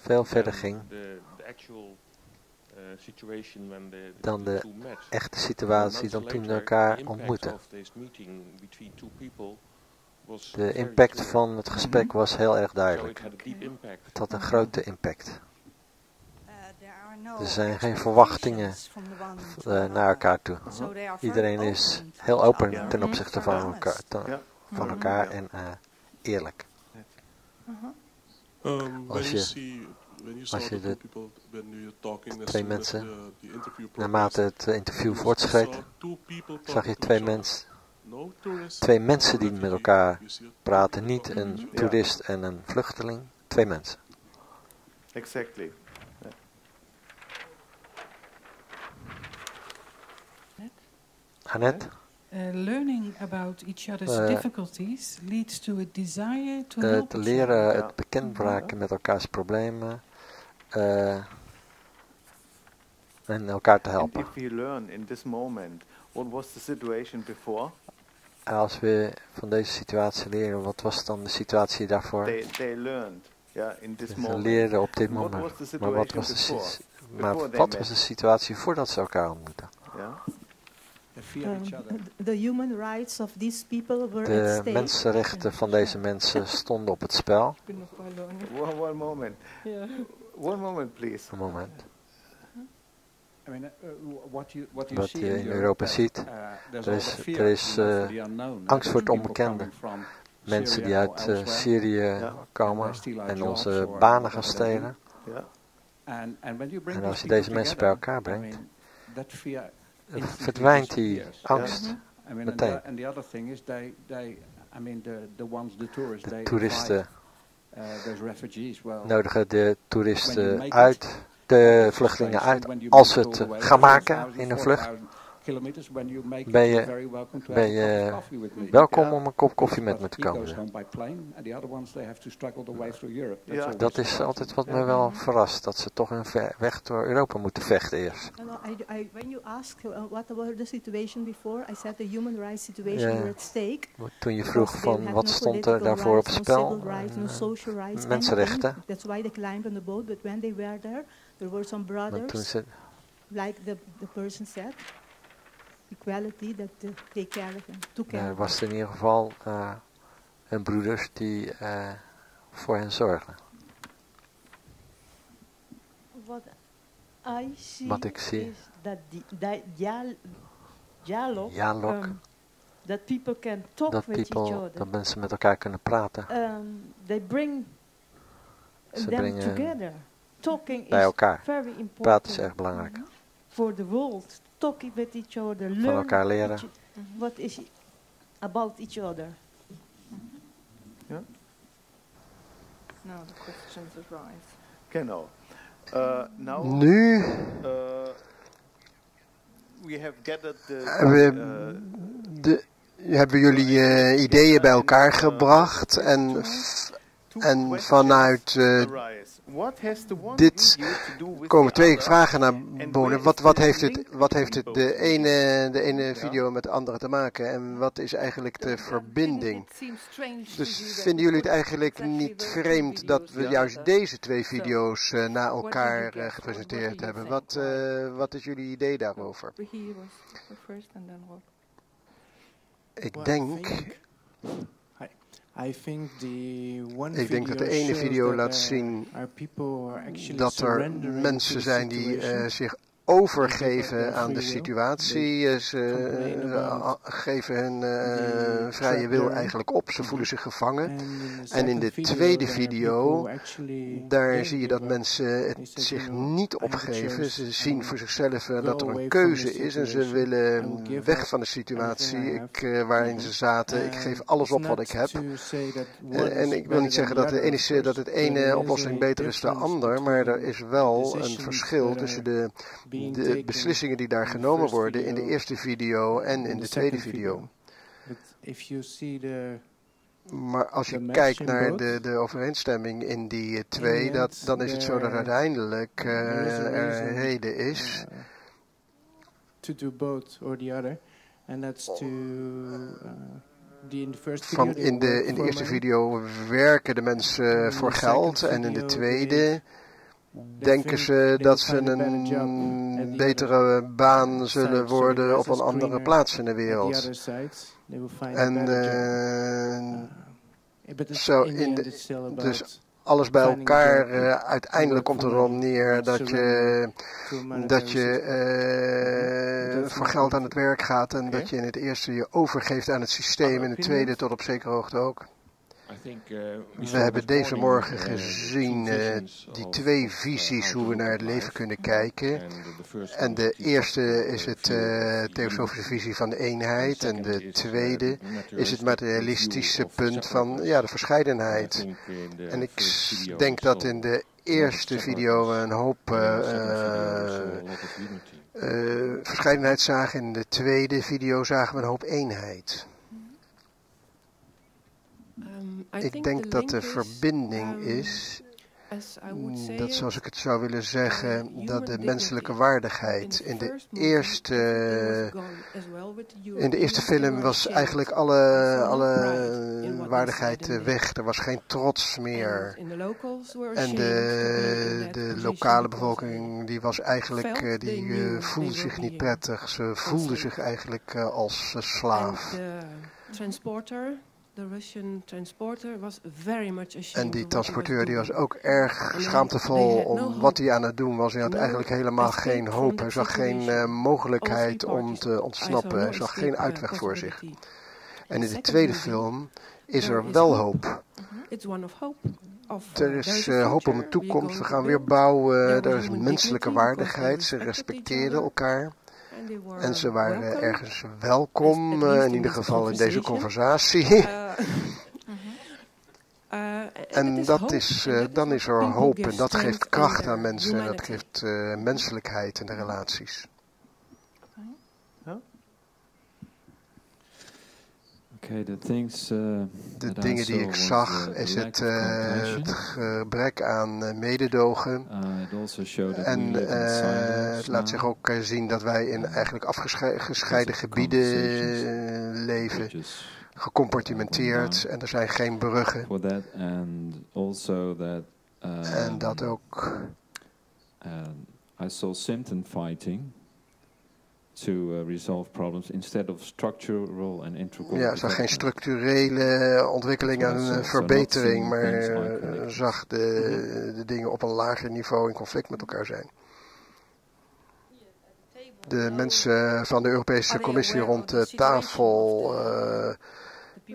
veel verder ging dan de echte situatie dan toen ze elkaar ontmoetten. De impact van het gesprek was heel erg duidelijk. Het had een grote impact. Er zijn geen verwachtingen naar elkaar toe. Iedereen is heel open ten opzichte van elkaar, van elkaar en uh, eerlijk. Als je, als je de twee mensen, naarmate het interview voortschreed, zag je twee mensen. Twee mensen die met elkaar praten, niet een toerist en een vluchteling, twee mensen. Exactly. Yeah. Annette? Uh, learning about each other's uh, difficulties leads to a desire to uh, help. Het leren, het bekendmaken met elkaars problemen uh, en elkaar te helpen. And if you learn in this moment, what was the situation before? Als we van deze situatie leren, wat was dan de situatie daarvoor? They, they learned, yeah, in this moment. Leren op dit moment. Maar wat was de, before? Maar before wat was de situatie voordat ze elkaar ontmoeten? Yeah. Um, the human rights of these people were de at stake. Mensenrechten van deze mensen stonden op het spel. One, one moment. Yeah. One moment, please. Een moment. I mean, uh, what you, what you Wat je in Europa ziet, uh, er is, er is uh, angst voor het onbekende. Mensen die uit uh, Syrië yeah. komen en onze banen gaan stelen. Yeah. And, and when you bring en als je deze mensen bij elkaar brengt, I mean, that fear verdwijnt die angst meteen. De toeristen nodigen de toeristen uit, de vluchtelingen uit, als ze het gaan maken in een vlucht. Ben je, ben je welkom om een kop koffie met me te komen. Ja. Dat is altijd wat me wel verrast, dat ze toch een weg door Europa moeten vechten eerst. Ja. Toen je vroeg van wat stond er daarvoor op spel, mensenrechten. Maar toen ze... Like the, the person said, equality that uh, they care of them, took care of them. Er was in ieder geval uh, hun broeders die uh, voor hen zorgden. What I see Wat ik zie is dat dialoog, dialoog um, that people can talk dat, with people, each other. Dat mensen met elkaar kunnen praten. Um, they bring Ze them brengen together. Talking bij elkaar. Praten is erg belangrijk. Mm-hmm. For the world, talking with each other, learn van elkaar leren. Mm-hmm. What is about each other? Mm-hmm. Yeah. Now the questions arrive. Genau. Uh, now, nu uh, we have gathered the, uh, de, hebben jullie uh, ideeën bij elkaar gebracht en, en vanuit uh, dit komen twee vragen naar boven. Wat, wat heeft het, wat heeft het de, ene, de ene video met de andere te maken? En wat is eigenlijk de verbinding? Dus vinden jullie het eigenlijk niet vreemd dat we juist deze twee video's uh, na elkaar uh, gepresenteerd hebben? Wat, uh, wat is jullie idee daarover? Ik denk... Ik denk dat de ene video laat zien dat er mensen zijn die uh, zich overgeven aan de situatie. Ze uh, geven hun uh, vrije wil eigenlijk op. Ze voelen zich gevangen. En in de tweede video, daar zie je dat mensen het zich niet opgeven. Ze zien voor zichzelf dat er een keuze is en ze willen weg van de situatie ik, uh, waarin ze zaten. Ik geef alles op wat ik heb. Uh, en ik wil niet zeggen dat, de ene, dat het ene oplossing beter is dan de ander, maar er is wel een verschil tussen de De beslissingen die daar genomen worden in de eerste video en in de tweede video. Maar als je kijkt naar de, de overeenstemming in die twee, dat, dan is het zo dat uiteindelijk uh, er reden is van in de, in de eerste video werken de mensen voor geld en in de tweede denken ze dat ze een betere baan zullen worden op een andere plaats in de wereld. En uh, zo in de, dus alles bij elkaar, uh, uiteindelijk komt er dan neer dat je, dat je uh, voor geld aan het werk gaat en dat je in het eerste je overgeeft aan het systeem, in het tweede tot op zekere hoogte ook. We hebben deze morgen gezien uh, die twee visies hoe we naar het leven kunnen kijken. En de eerste is het uh, theosofische visie van de eenheid. En de tweede is het materialistische punt van ja, de verscheidenheid. En ik denk dat in de eerste video een hoop uh, uh, verscheidenheid zagen. In de tweede video zagen we een hoop eenheid. Ik denk dat de verbinding is, dat zoals ik het zou willen zeggen, dat de menselijke waardigheid in de eerste, in de eerste film was eigenlijk alle, alle waardigheid weg. Er was geen trots meer. En de, de lokale bevolking die was eigenlijk, die voelde zich niet prettig. Ze voelde zich eigenlijk als slaaf. De Russische transporter was very much ashamed. En die transporteur die was ook erg schaamtevol om wat hij aan het doen was. Hij had eigenlijk helemaal geen hoop. Hij zag geen uh, mogelijkheid om te ontsnappen. Hij zag geen uitweg voor zich. En in de tweede film is er wel hoop. Er is uh, hoop om een toekomst. We gaan weer bouwen. Er is menselijke waardigheid. Ze respecteerden elkaar. En ze waren ergens welkom, in ieder geval in deze conversatie. En dat is, uh, dan is er hoop en dat geeft kracht aan mensen en dat geeft uh, menselijkheid in de relaties. De dingen die ik zag is het, uh, het gebrek aan mededogen en uh, het laat zich ook zien dat wij in eigenlijk afgescheiden gebieden leven, gecompartimenteerd en er zijn geen bruggen en dat ook. I saw symptom fighting. To resolve problems instead of structural and integral. Ja, zag geen structurele ontwikkeling en verbetering, maar zag de, de dingen op een lager niveau in conflict met elkaar zijn. De mensen van de Europese Commissie rond de tafel uh,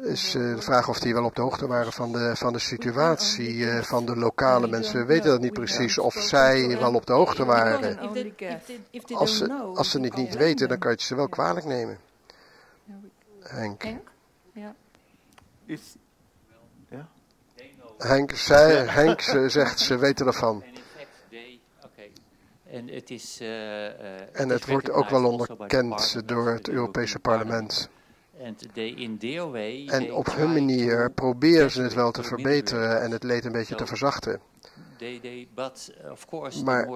is de vraag of die wel op de hoogte waren van de, van de situatie van de lokale mensen. We weten dat niet precies of zij wel op de hoogte waren. Als ze, als ze het niet weten, dan kan je ze wel kwalijk nemen. Henk. Henk, zij, Henk ze zegt, ze weten ervan. En het wordt ook wel onderkend door het Europese parlement. En op hun manier proberen ze het wel te verbeteren en het leed een beetje te verzachten. Maar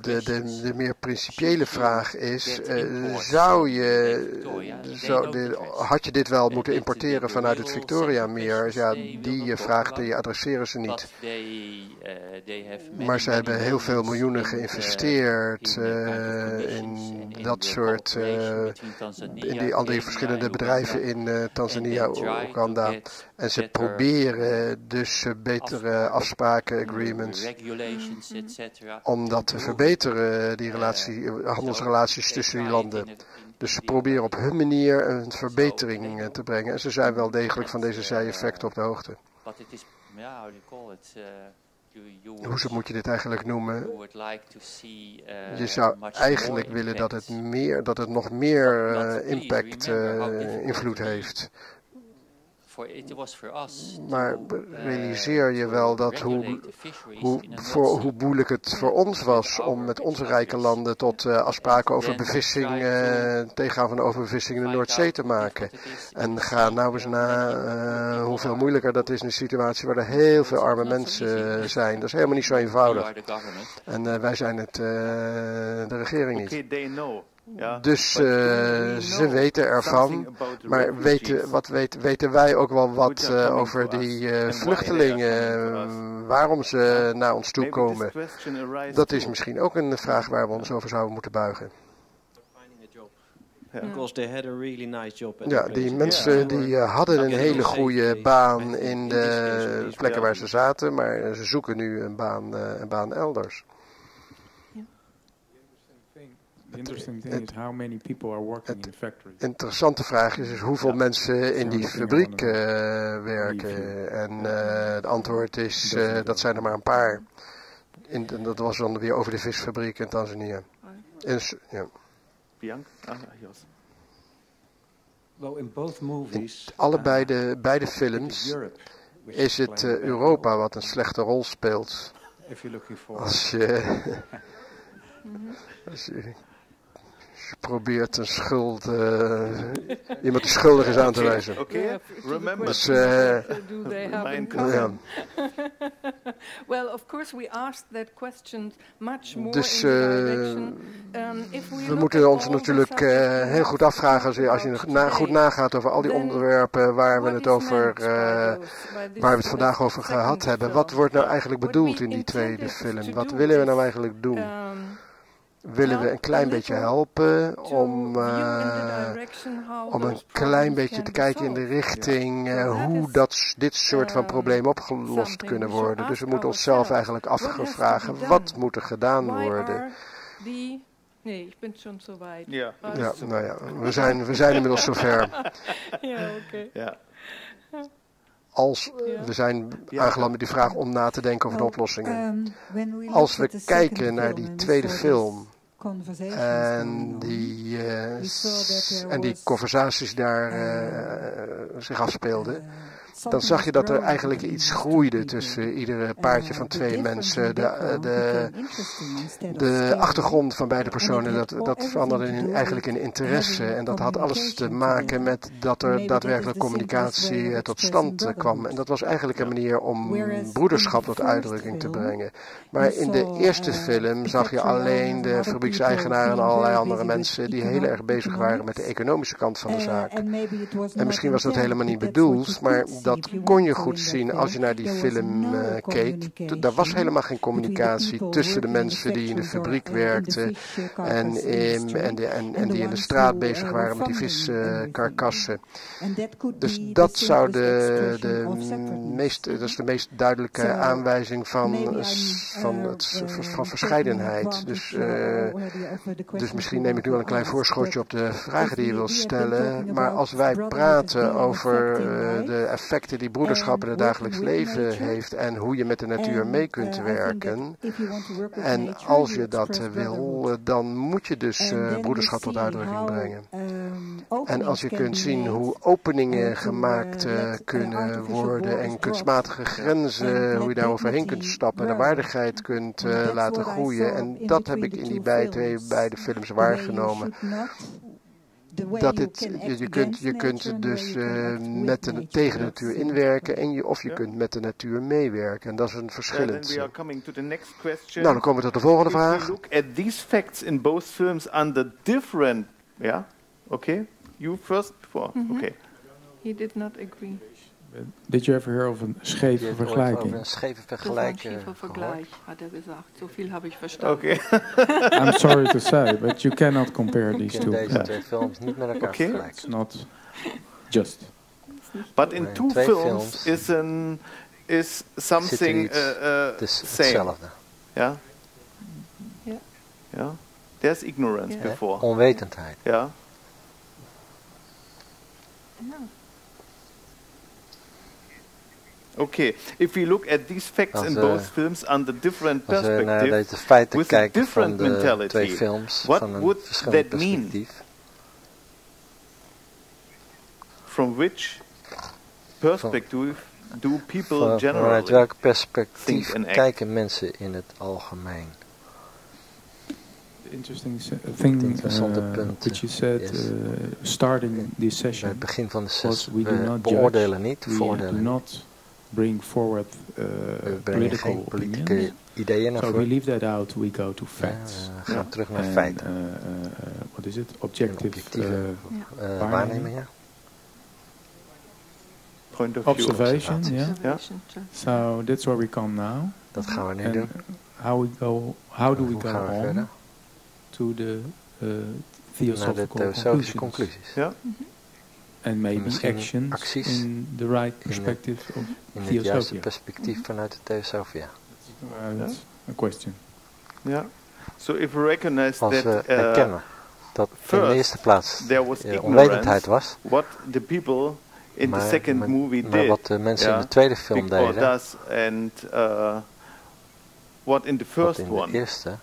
de, de, de meer principiële vraag is, uh, zou je, zou de, had je dit wel moeten importeren vanuit het Victoria Meer? Ja, die vraag die adresseren ze niet. Maar ze hebben heel veel miljoenen geïnvesteerd uh, in dat soort, uh, in die, al die verschillende bedrijven in uh, Tanzania, Oeganda. En ze proberen dus betere afspraken, agreements, om dat te verbeteren, die relatie, handelsrelaties tussen die landen. Dus ze proberen op hun manier een verbetering te brengen. En ze zijn wel degelijk van deze zij-effecten op de hoogte. Hoe moet je dit eigenlijk noemen? Je zou eigenlijk willen dat het, meer, dat het nog meer uh, impact, uh, invloed heeft. Maar realiseer je wel dat hoe, hoe, voor, hoe moeilijk het voor ons was om met onze rijke landen tot uh, afspraken over bevissing, uh, tegengaan van overbevissing in de Noordzee te maken. En ga nou eens na uh, hoeveel moeilijker dat is in een situatie waar er heel veel arme mensen zijn. Dat is helemaal niet zo eenvoudig. En uh, wij zijn het, uh, de regering niet. Dus uh, ze weten ervan, maar weten, wat weet, weten wij ook wel wat uh, over die uh, vluchtelingen, uh, waarom ze naar ons toe komen? Dat is misschien ook een vraag waar we ons over zouden moeten buigen. Because they had a really nice job. Ja, die mensen die hadden een hele goede baan in de plekken waar ze zaten, maar ze zoeken nu een baan, een baan elders. De interessante vraag is, is hoeveel ja. mensen in die fabriek uh, werken. En uh, het antwoord is, uh, dat zijn er maar een paar. In, en dat was dan weer over de visfabriek in Tanzania. In, ja. in allebei de beide films is het uh, Europa wat een slechte rol speelt. Als je... Als je probeert een schuld, uh, iemand die schuldig is aan te wijzen. Oké, remember. Dus, uh, yeah. Well, of course we asked that question much more. Dus uh, um, we moeten ons natuurlijk uh, heel goed afvragen als je, als je na, goed nagaat over al die onderwerpen waar we het over, uh, waar we het vandaag over gehad hebben. Wat wordt nou eigenlijk bedoeld in die tweede film? Wat willen we nou eigenlijk doen? Willen we een klein beetje helpen om, uh, om een klein beetje te kijken in de richting uh, hoe dat, dit soort van problemen opgelost kunnen worden. Dus we moeten onszelf eigenlijk afvragen, wat moet er gedaan worden? Nee, ik ben schon zo weit. Ja, nou ja, we zijn, we zijn inmiddels zover. Ja, oké. Ja. Als we zijn aangeland met die vraag om na te denken over de oplossingen. Als we kijken naar die tweede film en die, uh, en die conversaties daar uh, zich afspeelden, dan zag je dat er eigenlijk iets groeide tussen iedere paardje van twee mensen. De, de, de achtergrond van beide personen, dat, dat veranderde in, eigenlijk in interesse. En dat had alles te maken met dat er daadwerkelijk communicatie tot stand kwam. En dat was eigenlijk een manier om broederschap tot uitdrukking te brengen. Maar in de eerste film zag je alleen de fabriekseigenaren en allerlei andere mensen die heel erg bezig waren met de economische kant van de zaak. En misschien was dat helemaal niet bedoeld, maar dat kon je goed zien als je naar die film uh, keek. Daar was helemaal geen communicatie tussen de mensen die in de fabriek werkten en, in, en, de, en, en die in de straat bezig waren met die viskarkassen. Uh, dus dat zou de, de, meest, dat is de meest duidelijke aanwijzing van, van, het, van verscheidenheid. Dus, uh, dus misschien neem ik nu al een klein voorschotje op de vragen die je wilt stellen. Maar als wij praten over uh, de effecten die broederschap in het dagelijks leven heeft en hoe je met de natuur mee kunt werken. En als je dat wil, dan moet je dus uh, broederschap tot uitdrukking brengen. En als je kunt zien hoe openingen gemaakt uh, kunnen worden en kunstmatige grenzen, hoe je daar overheen kunt stappen en de waardigheid kunt uh, laten groeien. En dat heb ik in die beide, beide films waargenomen. Dat dit, je, kunt, je kunt dus uh, met de, tegen de natuur inwerken en je, of je kunt met de natuur meewerken. En dat is een verschillend. Nou, dan komen we tot de volgende vraag. Ja, oké. You first before. Oké. He did not agree. Did you ever hear over een scheve vergelijking? Over een scheve vergelijking. Een scheve vergelijk, had hij gezegd. Zoveel heb ik verstaan. I'm sorry to say, but you cannot compare these two. Deze twee films niet met elkaar vergelijken. It's not just. But in two films is an is something same. Ja. Ja. There's ignorance before. Onwetendheid. Ja. Okay, if we look at these facts in both films under different perspectives, with a different mentality, what would that mean? From which perspective do people generally think and act? Vanuit welk perspectief kijken mensen in het algemeen? Interesting thing that you said starting this session. Bij het begin van de sessie. We beoordelen niet, veroordelen. Bring forward uh, political politieke ideeën naar voren. So we leave that out. We go to facts. Ja, we gaan ja. terug naar en, feiten. Uh, uh, wat is het? Objective uh, waarnemingen. Point of view. Observation. Yeah. Yeah. So that's where we come now. Dat gaan we nu doen. How we go? How do we go on to the uh, theosophical naar de theosophische conclusies. conclusies. Ja? Mm-hmm. En maybe actions acties in the right perspective in de, of in het juiste perspectief vanuit de theosofia. Uh, that's yeah. a question. Yeah. So if we recognize Als we uh, erkennen dat in de eerste plaats uh, onwetendheid was, what the people in maar, the second maar, movie maar did, wat de mensen yeah, in de tweede film deden, and, uh, what in the first wat in one. de eerste,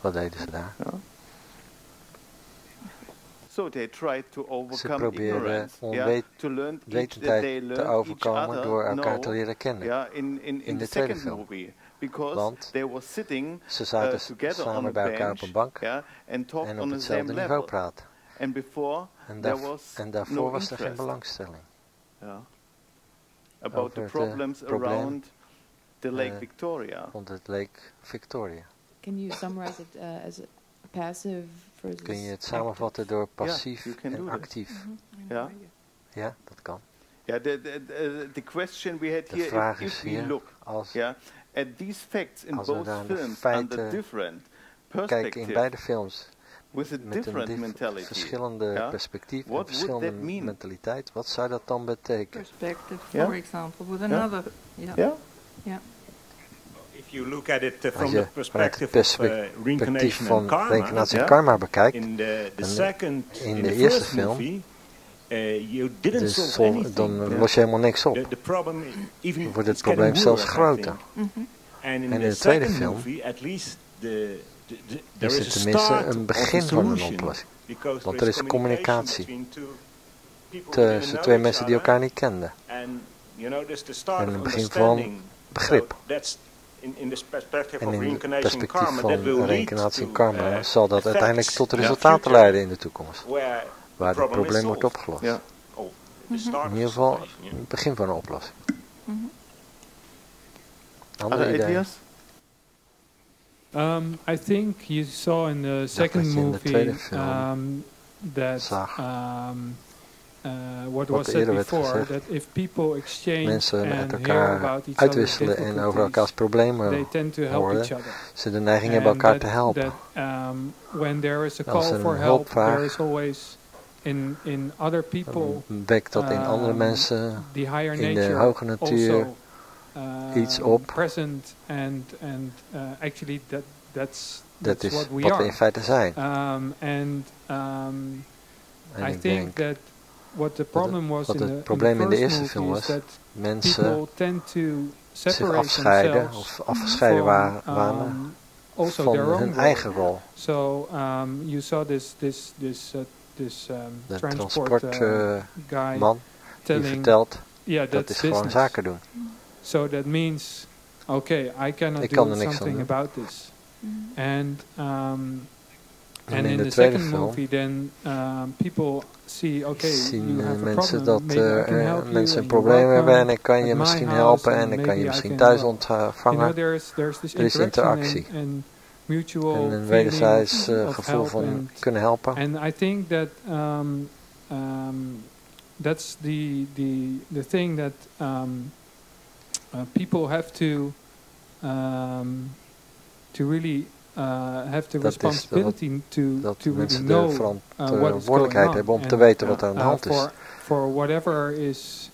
wat deden ze daar? Yeah. So they tried to overcome Ze proberen onwetendheid yeah, te overkomen door elkaar te leren kennen yeah, in, in, in, in de tweede film. Movie, Want they were sitting, ze zaten uh, samen bij elkaar op een bank yeah, and en op hetzelfde niveau praten. And before, en, daar, was en daarvoor no was er geen belangstelling yeah. About over the problems de probleem the Lake uh, Victoria. rond het Lake Victoria. Can you summarize it uh, as passive? Kun je het samenvatten door passief yeah, en actief? Mm-hmm. yeah. Ja, dat kan. Yeah, the, the, the question we had de here vraag is hier, we look, als, yeah, at these facts in als we naar de feiten kijken in beide films, with a met een verschillende yeah? perspectief, What en verschillende mentaliteit, wat zou dat dan betekenen? Perspective, yeah? for example, with another. Yeah. Yeah? Yeah. If you look at it uh, from the perspective of uh, reincarnation and karma, yeah? in the, the second, in, in the, the eerste first film, movie, uh, you didn't solve sol anything. Dan los je helemaal niks op. The, the problem, even dan wordt het probleem zelfs groter. Mm-hmm. En in, in de tweede film movie, at least the, the, the, there is, is er tenminste een begin van een oplossing. Want er is communicatie tussen twee mensen die elkaar niet kenden. En een begin van begrip. In, in en in het perspectief van reïncarnatie en karma zal dat uiteindelijk tot resultaten leiden in de toekomst, waar het probleem wordt opgelost. Yeah. Oh, in ieder geval het begin van een oplossing. Mm-hmm. Andere ideeën? Um, I think you saw in the second ja, movie um, that um, uh, what was said before, that if people exchange and hear about each uitwisselen en over elkaars problemen they tend to help horen, each other. Ze de neiging hebben elkaar that, te helpen. That, um, when there is a call for help, there is always in, in other people, wekt dat in andere mensen, um, in de hoge natuur, also, uh, iets op. Present and, and, uh, actually that, that's, that's dat is what we, wat we in feite zijn. Um, and, um, en ik denk dat What the problem was Wat het probleem in de eerste film was, mensen zich afscheiden of afgescheiden waren um, van hun eigen rol. So, um, you saw this, this, this, uh, this, um, de transportman uh, die vertelt, yeah, dat is business. gewoon zaken doen. So that means, okay, I cannot Ik kan er niks aan doen. About this. And, um, En in de tweede film zien mensen dat uh, mensen een probleem hebben en ik kan je misschien helpen en ik kan je misschien thuis ontvangen. Er is interactie en een wederzijds uh, gevoel van kunnen helpen. En ik denk dat dat is de thing dat people have to um, to really Uh, have the responsibility dat is dat, dat to, to mensen really de verantwoordelijkheid uh, hebben om and, te weten uh, wat er aan de hand is. For, for whatever is,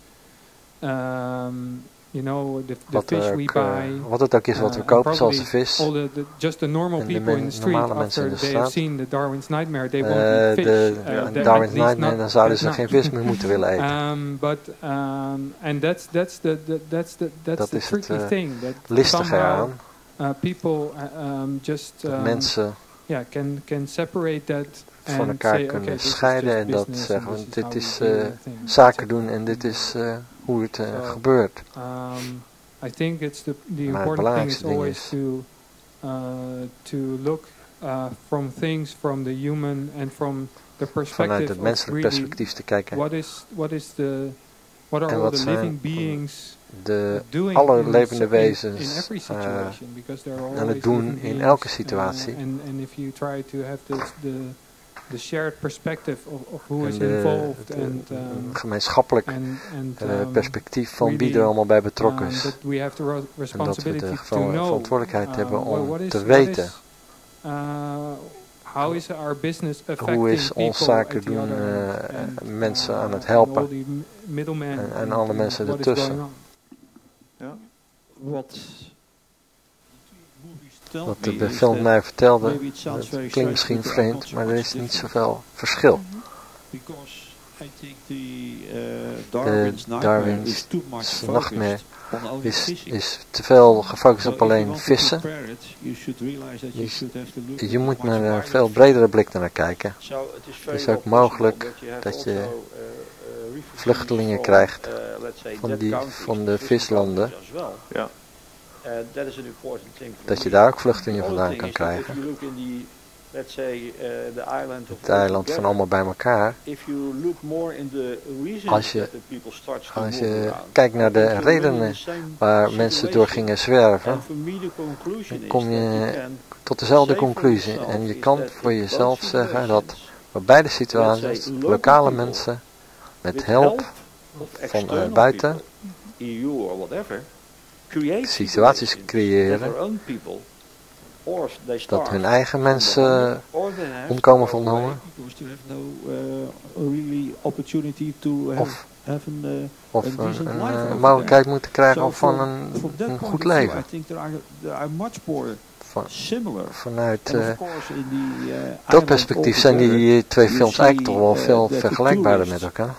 um, you know, the, the wat, fish we buy, wat het ook is wat uh, we kopen, zoals de vis, all the, the, just the normal en de people in the street, normale mensen in de straat, seen the Darwin's Nightmare, they uh, won't fish, de uh, uh, Darwin's Nightmare, dan zouden ze geen vis meer moeten willen eten. Um, but, um, and that's, that's the, that's the, that's dat the is het uh, listige aan. Uh, people uh, um, just um, mensen yeah, can, can separate that van and elkaar say, kunnen okay, scheiden en dat zeggen, want dit is uh, zaken doen en dit is uh, hoe het uh, so, gebeurt. Um, I think it's the, the maar het belangrijkste ding is to, uh, to look uh, from things from the human and from the perspective vanuit het menselijk really perspectief te kijken. What is, what is the, what are en all the living beings de alle levende wezens uh, aan het doen in elke situatie. En de gemeenschappelijk uh, perspectief van wie er allemaal bij betrokken is. En dat we de verantwoordelijkheid hebben om te weten Uh, How is our business affecting Hoe is ons zaken doen uh, and, uh, mensen aan het helpen en, en alle mensen ertussen? Ja. Wat, wat de, de film mij vertelde, dat klinkt misschien vreemd, maar er is niet zoveel verschil. De Darwin's Nightmare is, is te veel gefocust op alleen vissen. Je, je moet naar een veel bredere blik naar kijken. Het is ook mogelijk dat je vluchtelingen krijgt van, die, van de vislanden. Dat je daar ook vluchtelingen vandaan kan krijgen. Let's say, uh, the island of het eiland van allemaal bij elkaar. Als je, als je kijkt naar de redenen waar mensen door gingen zwerven, dan kom je tot dezelfde conclusie. En je kan voor jezelf zeggen dat bij beide situaties lokale mensen met hulp van uh, buiten situaties creëren dat hun eigen mensen omkomen van honger, of, of een, een mogelijkheid moeten krijgen van een, een goed leven. Van, vanuit uh, dat perspectief zijn die twee films eigenlijk toch wel veel vergelijkbaarder met elkaar.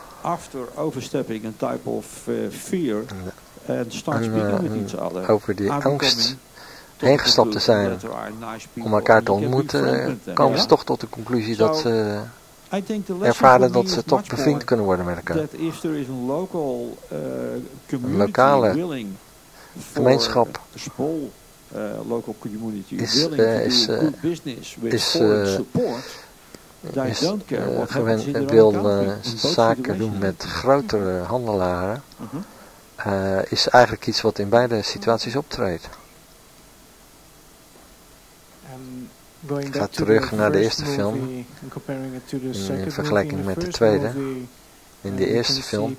En, en over die angst heen gestapt te zijn om elkaar te ontmoeten, komen ze toch tot de conclusie dat ze ervaren dat ze toch bevriend kunnen worden met elkaar. Een lokale gemeenschap is, uh, is, uh, is, uh, is uh, gewend, wil uh, zaken doen met grotere handelaren, uh, is eigenlijk iets wat in beide situaties optreedt. Ik ga terug naar de eerste film in vergelijking met de tweede. In de eerste film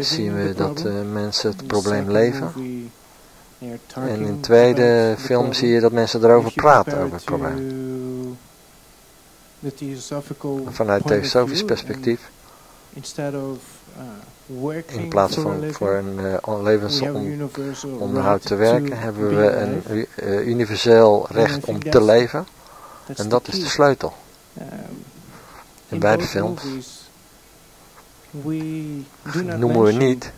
zien we dat uh, mensen het probleem leven. En in de tweede film zie je dat mensen erover praten, over het probleem. Vanuit theosofisch perspectief, in plaats van voor een uh, levensonderhoud te werken, hebben we een uh, universeel recht om te leven. En dat is de sleutel. In beide films noemen we niet,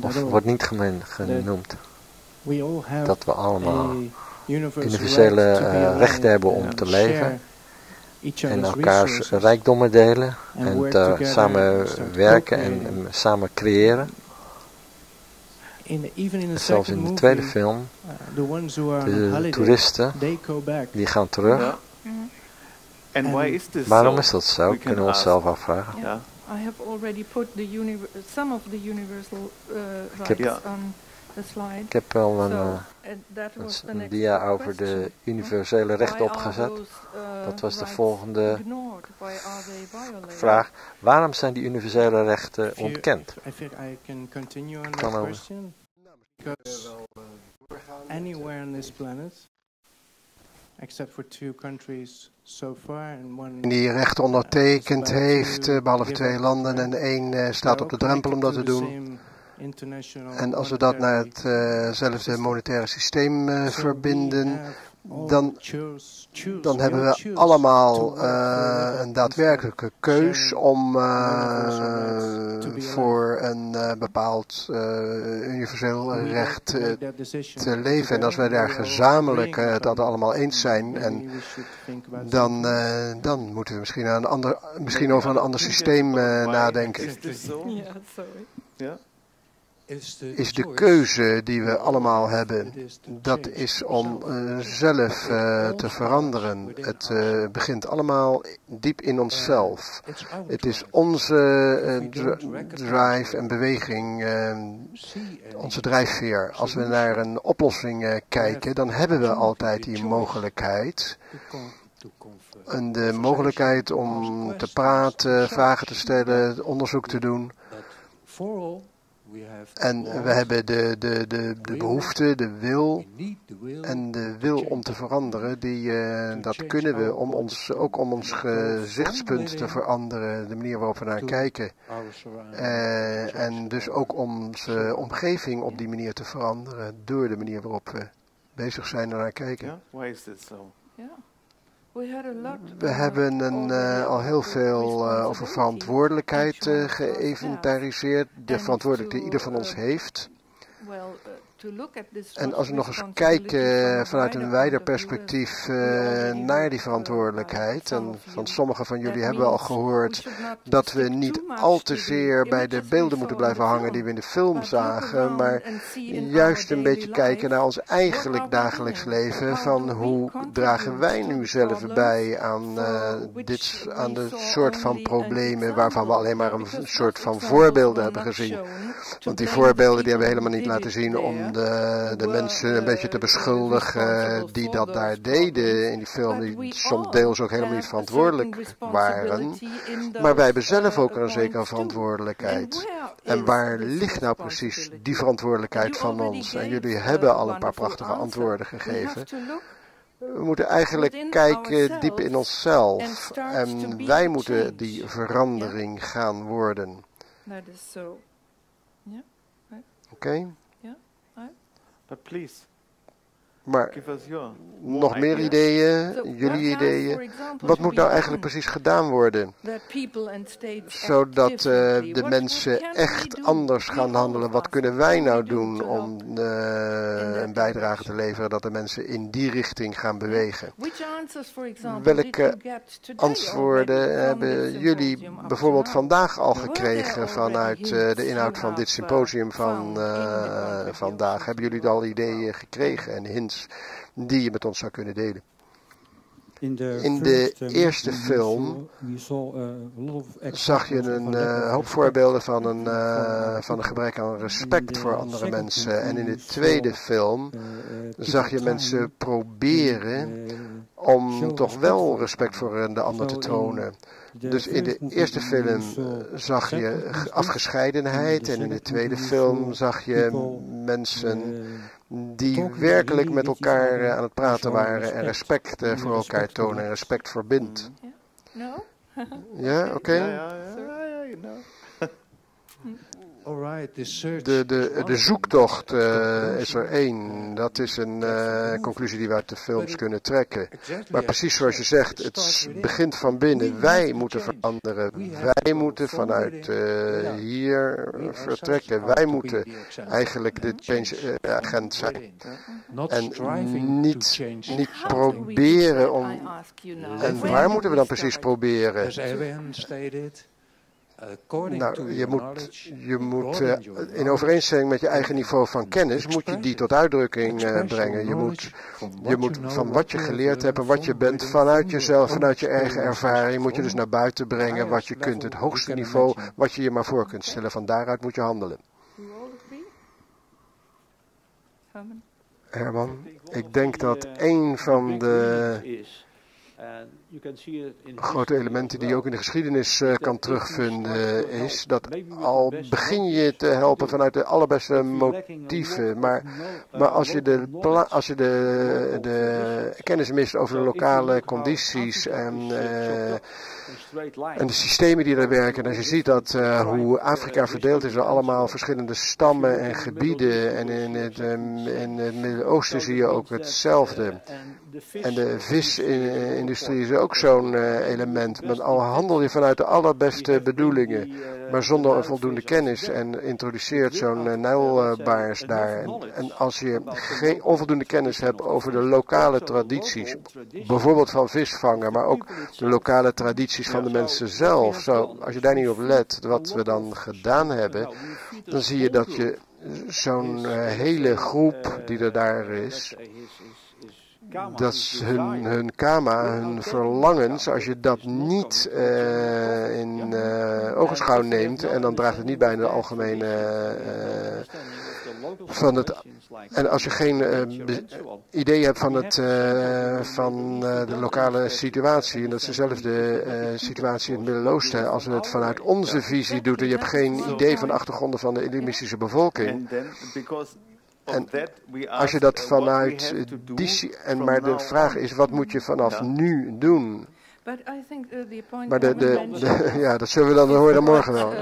of wordt niet genoemd, dat we allemaal universele uh, rechten hebben om te leven. En elkaars rijkdommen delen en uh, samen werken en um, samen creëren. En zelfs in de tweede film, de toeristen, die gaan terug. Waarom is dat zo? Kunnen we onszelf afvragen. Ik heb, ik heb wel een... Uh, een dia over de universele rechten opgezet. Dat was de volgende vraag. Waarom zijn die universele rechten ontkend? Ik kan over. Die rechten ondertekend heeft, behalve twee landen en één staat op de drempel om dat te doen. En als we dat naar hetzelfde uh, monetaire systeem uh, verbinden, dan, dan hebben we allemaal uh, een daadwerkelijke keus om uh, voor een uh, bepaald uh, universeel recht uh, te leven. En als wij daar gezamenlijk uh, dat allemaal eens zijn, en dan, uh, dan moeten we misschien, aan een ander, misschien over een ander systeem uh, nadenken. Ja. Is de keuze die we allemaal hebben, dat is om uh, zelf uh, te veranderen. Het uh, begint allemaal diep in onszelf. Het is onze uh, drive en beweging, uh, onze drijfveer. Als we naar een oplossing uh, kijken, dan hebben we altijd die mogelijkheid. En de mogelijkheid om te praten, vragen te stellen, onderzoek te doen. En we hebben de, de, de, de behoefte, de wil en de wil om te veranderen, die, uh, dat kunnen we, om ons, ook om ons gezichtspunt te veranderen, de manier waarop we naar kijken. Uh, en dus ook om onze omgeving op die manier te veranderen, door de manier waarop we bezig zijn en naar kijken. We hebben een, uh, al heel veel uh, over verantwoordelijkheid uh, geïnventariseerd, de verantwoordelijkheid die ieder van ons heeft. En als we nog eens kijken vanuit een wijder perspectief uh, naar die verantwoordelijkheid, en van sommigen van jullie hebben al gehoord dat we niet al te zeer bij de beelden moeten blijven hangen die we in de film zagen, maar juist een beetje kijken naar ons eigenlijk dagelijks leven, van hoe dragen wij nu zelf bij aan, uh, dit, aan de soort van problemen waarvan we alleen maar een soort van voorbeelden hebben gezien. Want die voorbeelden die hebben we helemaal niet laten zien om De, de mensen een beetje te beschuldigen die dat daar deden in die film, die soms deels ook helemaal niet verantwoordelijk waren. Maar wij hebben zelf ook een zekere verantwoordelijkheid. En waar ligt nou precies die verantwoordelijkheid van ons? En jullie hebben al een paar prachtige antwoorden gegeven. We moeten eigenlijk kijken diep in onszelf. En wij moeten die verandering gaan worden. Oké? Okay? Maar nog meer ideeën, jullie ideeën. Wat moet nou eigenlijk precies gedaan worden? Zodat uh, de mensen echt anders gaan handelen. Wat kunnen wij nou doen om uh, een bijdrage te leveren dat de mensen in die richting gaan bewegen? Welke antwoorden hebben jullie bijvoorbeeld vandaag al gekregen vanuit uh, de inhoud van dit symposium van uh, vandaag? Hebben jullie al ideeën gekregen en hints die je met ons zou kunnen delen? In de, in de eerste film zag je een uh, hoop voorbeelden van een, uh, van een gebrek aan respect voor andere mensen. En in de tweede film zag je mensen proberen om toch wel respect voor de ander te tonen. Dus in de eerste film zag je afgescheidenheid en in de tweede film zag je mensen die werkelijk met elkaar aan het praten waren en respect voor elkaar tonen en respect verbindt. Ja, oké? Okay. De, de, de zoektocht uh, is er één. Dat is een uh, conclusie die we uit de films kunnen trekken. Maar precies zoals je zegt, het begint van binnen. Wij moeten veranderen. Wij moeten vanuit uh, hier vertrekken. Wij moeten eigenlijk de change-agent zijn. En niet, niet proberen om... En waar moeten we dan precies proberen? Nou, je moet, je moet uh, in overeenstemming met je eigen niveau van kennis, moet je die tot uitdrukking uh, brengen. Je moet, je moet van wat je geleerd hebt en wat je bent, vanuit jezelf, vanuit je eigen ervaring, moet je dus naar buiten brengen wat je kunt. Het hoogste niveau wat je je maar voor kunt stellen. Van daaruit moet je handelen. Herman, ik denk dat één van de... grote elementen die je ook in de geschiedenis uh, kan terugvinden is dat al begin je te helpen vanuit de allerbeste motieven, maar, maar als je, de, als je de, de kennis mist over de lokale condities en, uh, en de systemen die daar werken, als je ziet dat uh, hoe Afrika verdeeld is door allemaal verschillende stammen en gebieden, en in het, um, in het Midden-Oosten zie je ook hetzelfde. En de visindustrie is ook zo'n uh, element. Maar al handel je vanuit de allerbeste bedoelingen, maar zonder voldoende kennis, en introduceert zo'n uh, nijlbaars daar. En, en als je geen onvoldoende kennis hebt over de lokale tradities, bijvoorbeeld van visvangen, maar ook de lokale tradities van de mensen zelf. Zo, als je daar niet op let, wat we dan gedaan hebben, dan zie je dat je zo'n uh, hele groep die er daar is, dat is hun, hun kama, hun verlangens, als je dat niet uh, in uh, ogenschouw neemt, en dan draagt het niet bij de algemene uh, van het, en als je geen uh, idee hebt van, het, uh, van uh, de lokale situatie, en dat is dezelfde uh, situatie in het Midden-Oosten, als we het vanuit onze visie doen, en je hebt geen idee van de achtergronden van de islamistische bevolking. En als je dat vanuit die, en maar de vraag is, wat moet je vanaf nu doen? Maar de, de, de, ja, dat zullen we dan horen morgen wel.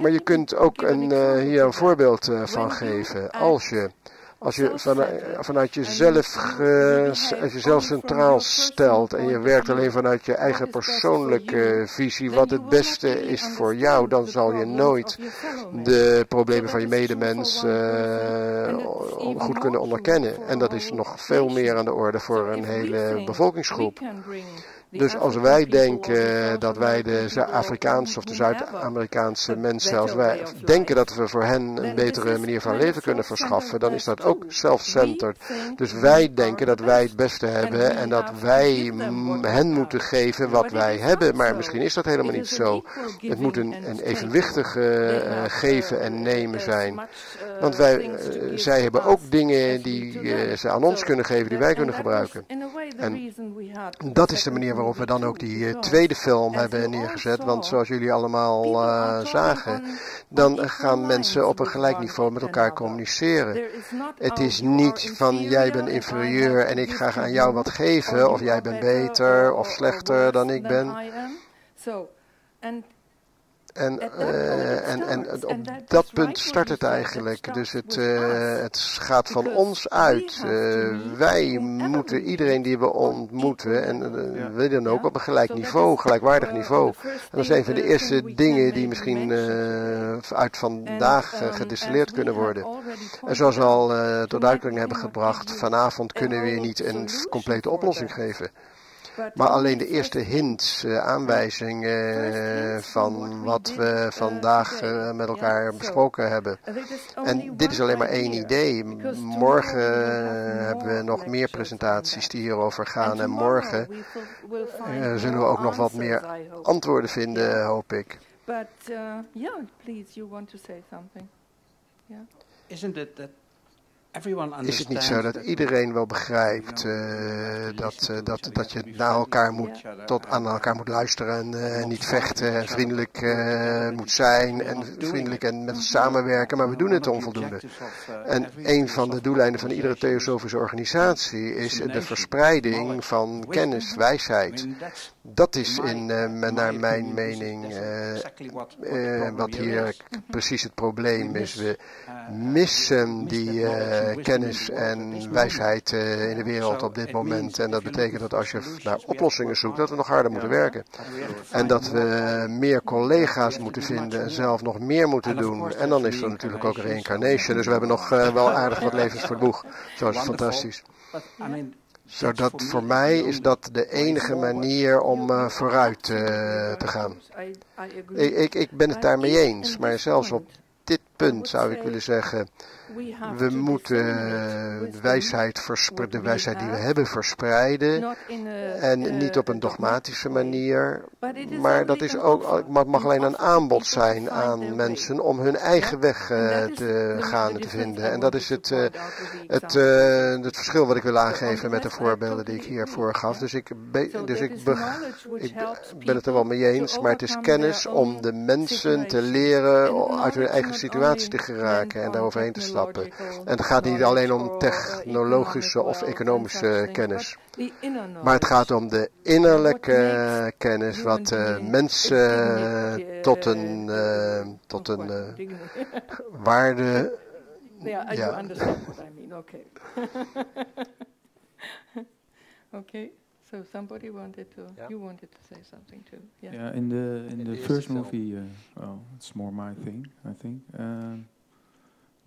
Maar je kunt ook een, uh, hier een voorbeeld uh, van geven. Als je, als je van, vanuit jezelf, uh, als je zelf centraal stelt en je werkt alleen vanuit je eigen persoonlijke visie, wat het beste is voor jou, dan zal je nooit de problemen van je medemens uh, goed kunnen onderkennen. En dat is nog veel meer aan de orde voor een hele bevolkingsgroep. Dus als wij denken dat wij de Afrikaanse of de Zuid-Amerikaanse mensen, als wij denken dat we voor hen een betere manier van leven kunnen verschaffen, dan is dat ook self-centered. Dus wij denken dat wij het beste hebben en dat wij hen moeten geven wat wij hebben. Maar misschien is dat helemaal niet zo. Het moet een, een evenwichtig uh, geven en nemen zijn. Want wij, uh, zij hebben ook dingen die uh, ze aan ons kunnen geven, die wij kunnen gebruiken. En dat is de manier waarop we dan ook die tweede film hebben neergezet. Want zoals jullie allemaal uh, zagen, dan gaan mensen op een gelijk niveau met elkaar communiceren. Het is niet van jij bent inferieur en ik ga aan jou wat geven. Of jij bent beter of slechter dan ik ben. En, uh, en, en op dat punt start het eigenlijk. Dus het, uh, het gaat van ons uit. Uh, wij moeten iedereen die we ontmoeten, en uh, we dan ook op een gelijk niveau, gelijkwaardig niveau. En dat is een van de eerste dingen die misschien uh, uit vandaag uh, gedistilleerd kunnen worden. En zoals we al uh, tot uitdrukking hebben gebracht, vanavond kunnen we niet een complete oplossing geven. Maar alleen de eerste hints, aanwijzingen van wat we vandaag met elkaar besproken hebben. En dit is alleen maar één idee. Morgen hebben we nog meer presentaties die hierover gaan. En morgen zullen we ook nog wat meer antwoorden vinden, hoop ik. Isn't it that? Is het niet zo dat iedereen wel begrijpt uh, dat, uh, dat, dat je naar elkaar moet, tot aan elkaar moet luisteren en uh, niet vechten en vriendelijk uh, moet zijn en vriendelijk en met samenwerken, maar we doen het onvoldoende. En een van de doeleinden van iedere theosofische organisatie is de verspreiding van kennis, wijsheid. Dat is in, uh, naar mijn mening uh, uh, wat hier precies het probleem is. We missen die uh, kennis en wijsheid uh, in de wereld op dit moment. En dat betekent dat als je naar oplossingen zoekt, dat we nog harder moeten werken. En dat we meer collega's moeten vinden en zelf nog meer moeten doen. En dan is er natuurlijk ook reincarnation. Dus we hebben nog uh, wel aardig wat levens voor de boeg. Zo is het fantastisch. Zodat voor mij is dat de enige manier om uh, vooruit uh, te gaan. Ik, ik, ik ben het daarmee eens. Maar zelfs op dit punt zou ik willen zeggen, we moeten de wijsheid, de wijsheid die we hebben verspreiden en niet op een dogmatische manier. Maar dat is ook, mag alleen een aanbod zijn aan mensen om hun eigen weg te gaan en te vinden. En dat is het, het, het, het verschil wat ik wil aangeven met de voorbeelden die ik hiervoor gaf. Dus, ik, dus ik, be, ik ben het er wel mee eens, maar het is kennis om de mensen te leren uit hun eigen situatie te geraken en daaroverheen te staan. En het gaat niet alleen om technologische of economische kennis. Maar het gaat om de innerlijke kennis wat uh, mensen tot een, uh, tot een uh, waarde... Ja. Oké. So somebody wanted to, yeah. You wanted to say something too. Yeah, yeah, in the in the first movie, uh, well, it's more my thing, I think. Uh,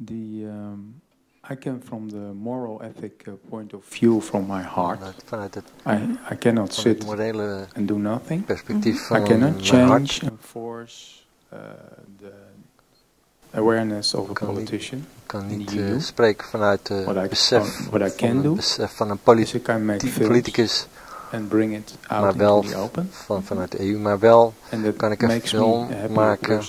The, um, I came from the moral ethic uh, point of view from my heart. Vanuit het, I, I cannot sit and do nothing. Perspectief van I cannot change and force uh, the awareness of a politician. Ik kan niet uh, spreken vanuit het uh, besef, besef van een politi politicus. And bring it out maar wel in the open. Van, vanuit de E U, maar wel kan ik een film maken.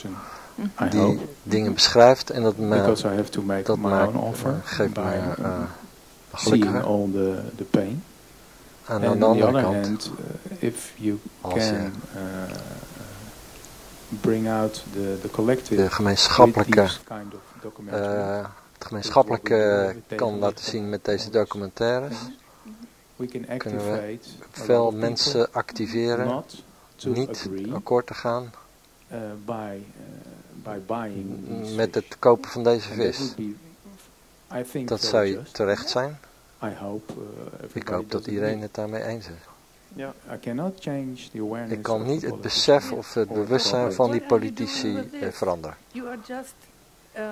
die hope. dingen beschrijft. En dat me, Because I have to make dat my own offer geeft by me, uh, seeing all the, the pain. En aan de andere kant, hand, uh, if you can je, uh, bring out the, the collective, de gemeenschappelijke kind of uh, het gemeenschappelijke kan laten zien met deze documentaires, kunnen we veel mensen activeren niet akkoord te gaan met het kopen van deze vis. Dat zou terecht zijn. Ik hoop dat iedereen het daarmee eens is. Ik kan niet het besef of het bewustzijn van die politici veranderen. Uh,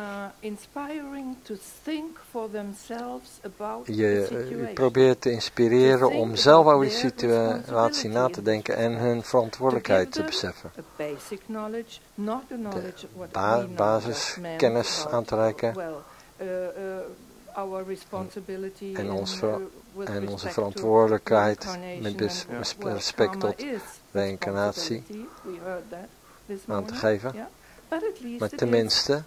inspiring to think for themselves about je, je probeert te inspireren om zelf over die situatie na te denken en hun verantwoordelijkheid te beseffen. De ba basiskennis aan te reiken en, ons ver en onze verantwoordelijkheid met respect tot reïncarnatie aan te geven. Maar tenminste,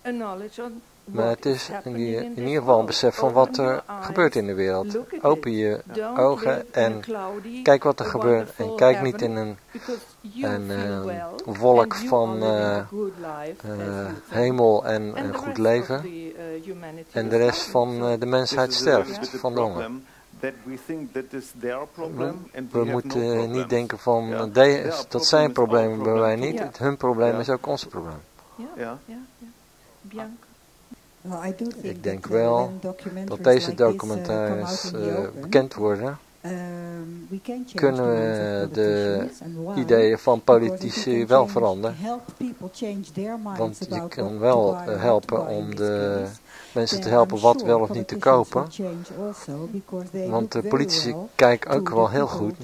maar het is in ieder geval een besef van wat er gebeurt in de wereld. Open je ogen en kijk wat er gebeurt. En kijk niet in een, een, een wolk van uh, uh, hemel en een goed leven. En de rest van uh, de mensheid sterft van de honger. We moeten niet denken van, dat zijn problemen bij wij niet. Hun probleem is ook ons probleem. Ja, ja, ja. Well, I do think ik denk wel dat deze documentaires uh, bekend worden. Um, we kunnen we de ideeën van politici wel veranderen. Want je kan wel helpen om de mensen te helpen wat wel of niet te kopen. Want de politici kijken ook wel heel goed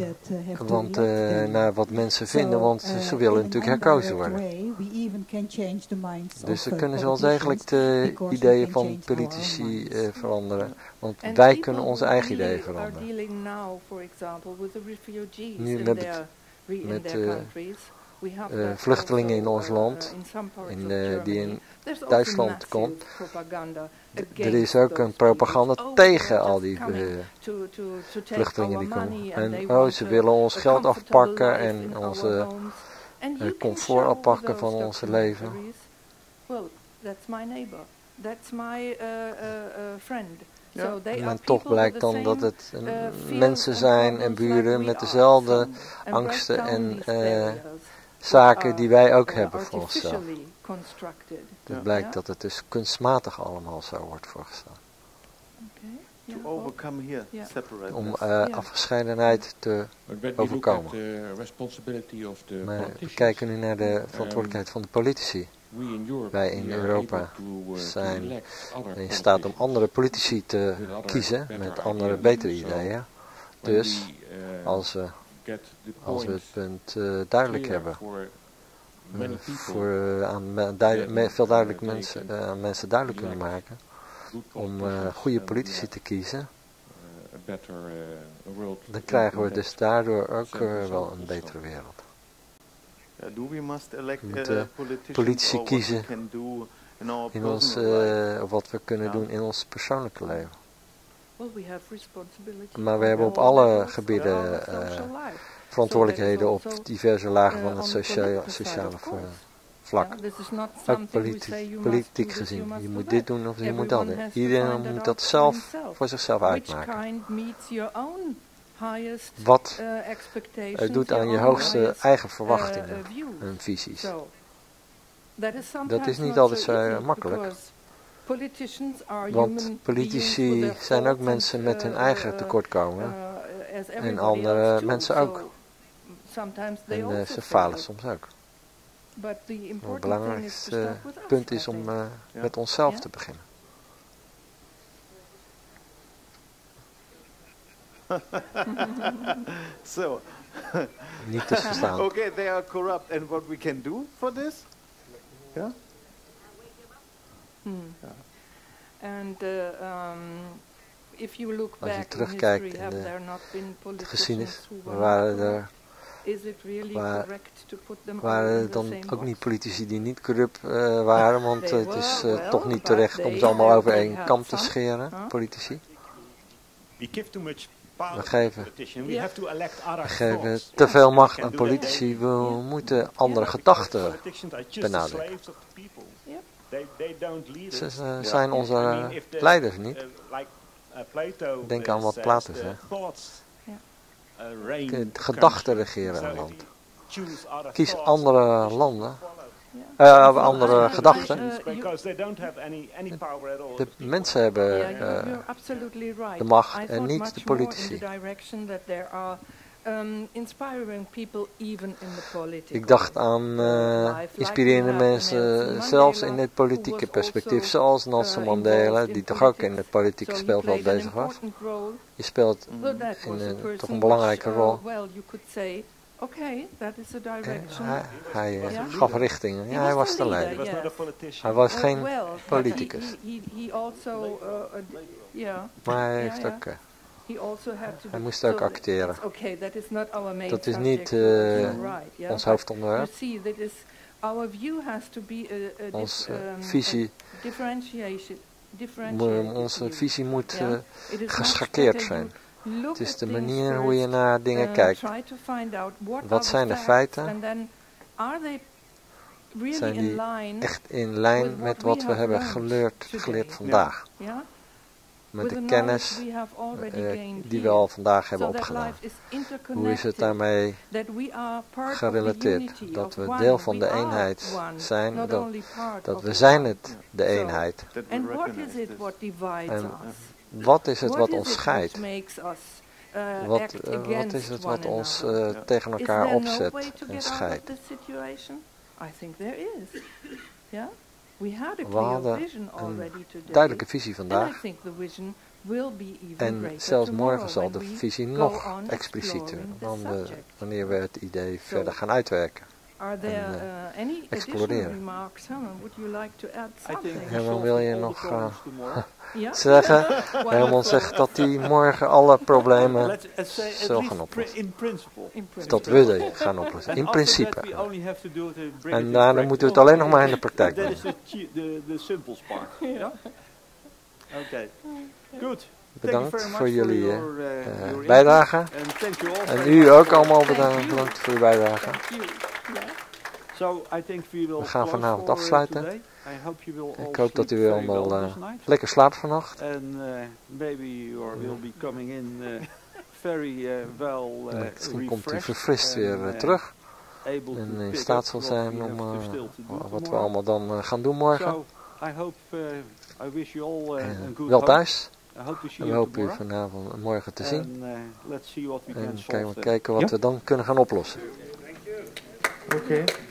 want, uh, naar wat mensen vinden, want ze willen natuurlijk herkozen worden. Dus we kunnen wel degelijk de ideeën van politici uh, veranderen. Want wij kunnen onze eigen ideeën veranderen. Nu met, met uh, uh, vluchtelingen in ons land, in, uh, die in Duitsland komt. Er is ook een propaganda tegen al die uh, vluchtelingen die komen. En oh, ze willen ons geld afpakken en onze uh, comfort afpakken van onze leven. Ja. En toch blijkt dan dat het mensen zijn en buren met dezelfde angsten en uh, zaken die wij ook hebben voor onszelf. Dus blijkt dat het dus kunstmatig allemaal zo wordt voorgesteld. Om uh, afgescheidenheid te overkomen. Maar we kijken nu naar de verantwoordelijkheid van de politici. Wij in Europa zijn in staat om andere politici te kiezen met andere betere ideeën. Dus als we, als we het punt uh, duidelijk hebben, uh, voor, uh, aan duidelijk, veel duidelijk mensen, uh, aan mensen duidelijk kunnen maken om uh, goede politici te kiezen, dan krijgen we dus daardoor ook uh, wel een betere wereld. We moeten politici kiezen in ons, uh, wat we kunnen doen in ons persoonlijke leven. Maar we hebben op alle gebieden uh, verantwoordelijkheden op diverse lagen van het sociale, sociale vlak. Ook politiek, politiek gezien. Je moet dit doen of je moet dat doen. Iedereen moet dat zelf voor zichzelf uitmaken. Wat het doet aan je hoogste eigen verwachtingen en visies. Dat is niet altijd zo makkelijk. Want politici zijn ook mensen met hun eigen tekortkomen. En andere mensen ook. En ze falen soms ook. Maar het belangrijkste punt is om met onszelf te beginnen. so, Niet te verstaan. Okay, they are corrupt, and what we can do for this? Yeah. Hmm. Yeah. And uh, um, if you look back in history, have there not been politicians who were Maar waren dan ook niet politici die niet corrupt uh, waren, want uh, het is uh, toch niet terecht om ze allemaal over één kam te scheren, politici. We geven, we geven te veel macht aan politici, we moeten andere gedachten benadrukken. Ze uh, zijn onze uh, leiders niet. Denk aan wat Plato zegt. Gedachten regeren een land. Kies andere landen, uh, andere gedachten. De mensen hebben uh, de macht en niet de politici. Ik dacht aan uh, inspirerende mensen, zelfs in het politieke perspectief, zoals Nelson Mandela, die toch ook in het politieke speelveld bezig was. Je speelt in, uh, toch een belangrijke rol. Hij, hij gaf richtingen. Ja, hij was de leider. Hij was geen politicus. Maar hij heeft ook... Uh, Hij moest ook acteren. Dat is niet uh, ons hoofdonderwerp. Onze visie, onze visie moet uh, geschakeerd zijn. Het is de manier hoe je naar dingen kijkt. Wat zijn de feiten? Zijn die echt in lijn met wat we hebben geleerd, geleerd vandaag? Met de kennis eh, die we al vandaag hebben opgedaan. Hoe is het daarmee gerelateerd? Dat we deel van de eenheid zijn, dat, dat we zijn het, de eenheid. En wat is het wat ons scheidt? Wat, uh, wat is het wat ons uh, tegen elkaar opzet en scheidt? Ja? We hadden een duidelijke visie vandaag en zelfs morgen zal de visie nog explicieter dan de, wanneer we het idee verder gaan uitwerken en uh, exploreren. Herman, wil je nog uh, zeggen? Herman zegt dat hij morgen alle problemen zal gaan oplossen. Of dat we die gaan oplossen. In principe. En daarna moeten we het alleen nog maar in de praktijk doen. Goed. Bedankt voor jullie uh, bijdrage. En u ook allemaal bedankt voor uw bijdrage. We gaan vanavond afsluiten. Ik hoop dat u allemaal uh, lekker slaapt vannacht. Misschien komt u verfrist weer terug. En in staat zal zijn om uh, wat we allemaal dan uh, gaan doen morgen. En wel thuis. En we hopen u vanavond en morgen te zien. En kijken, kijken wat we dan kunnen gaan oplossen. Oké. Okay.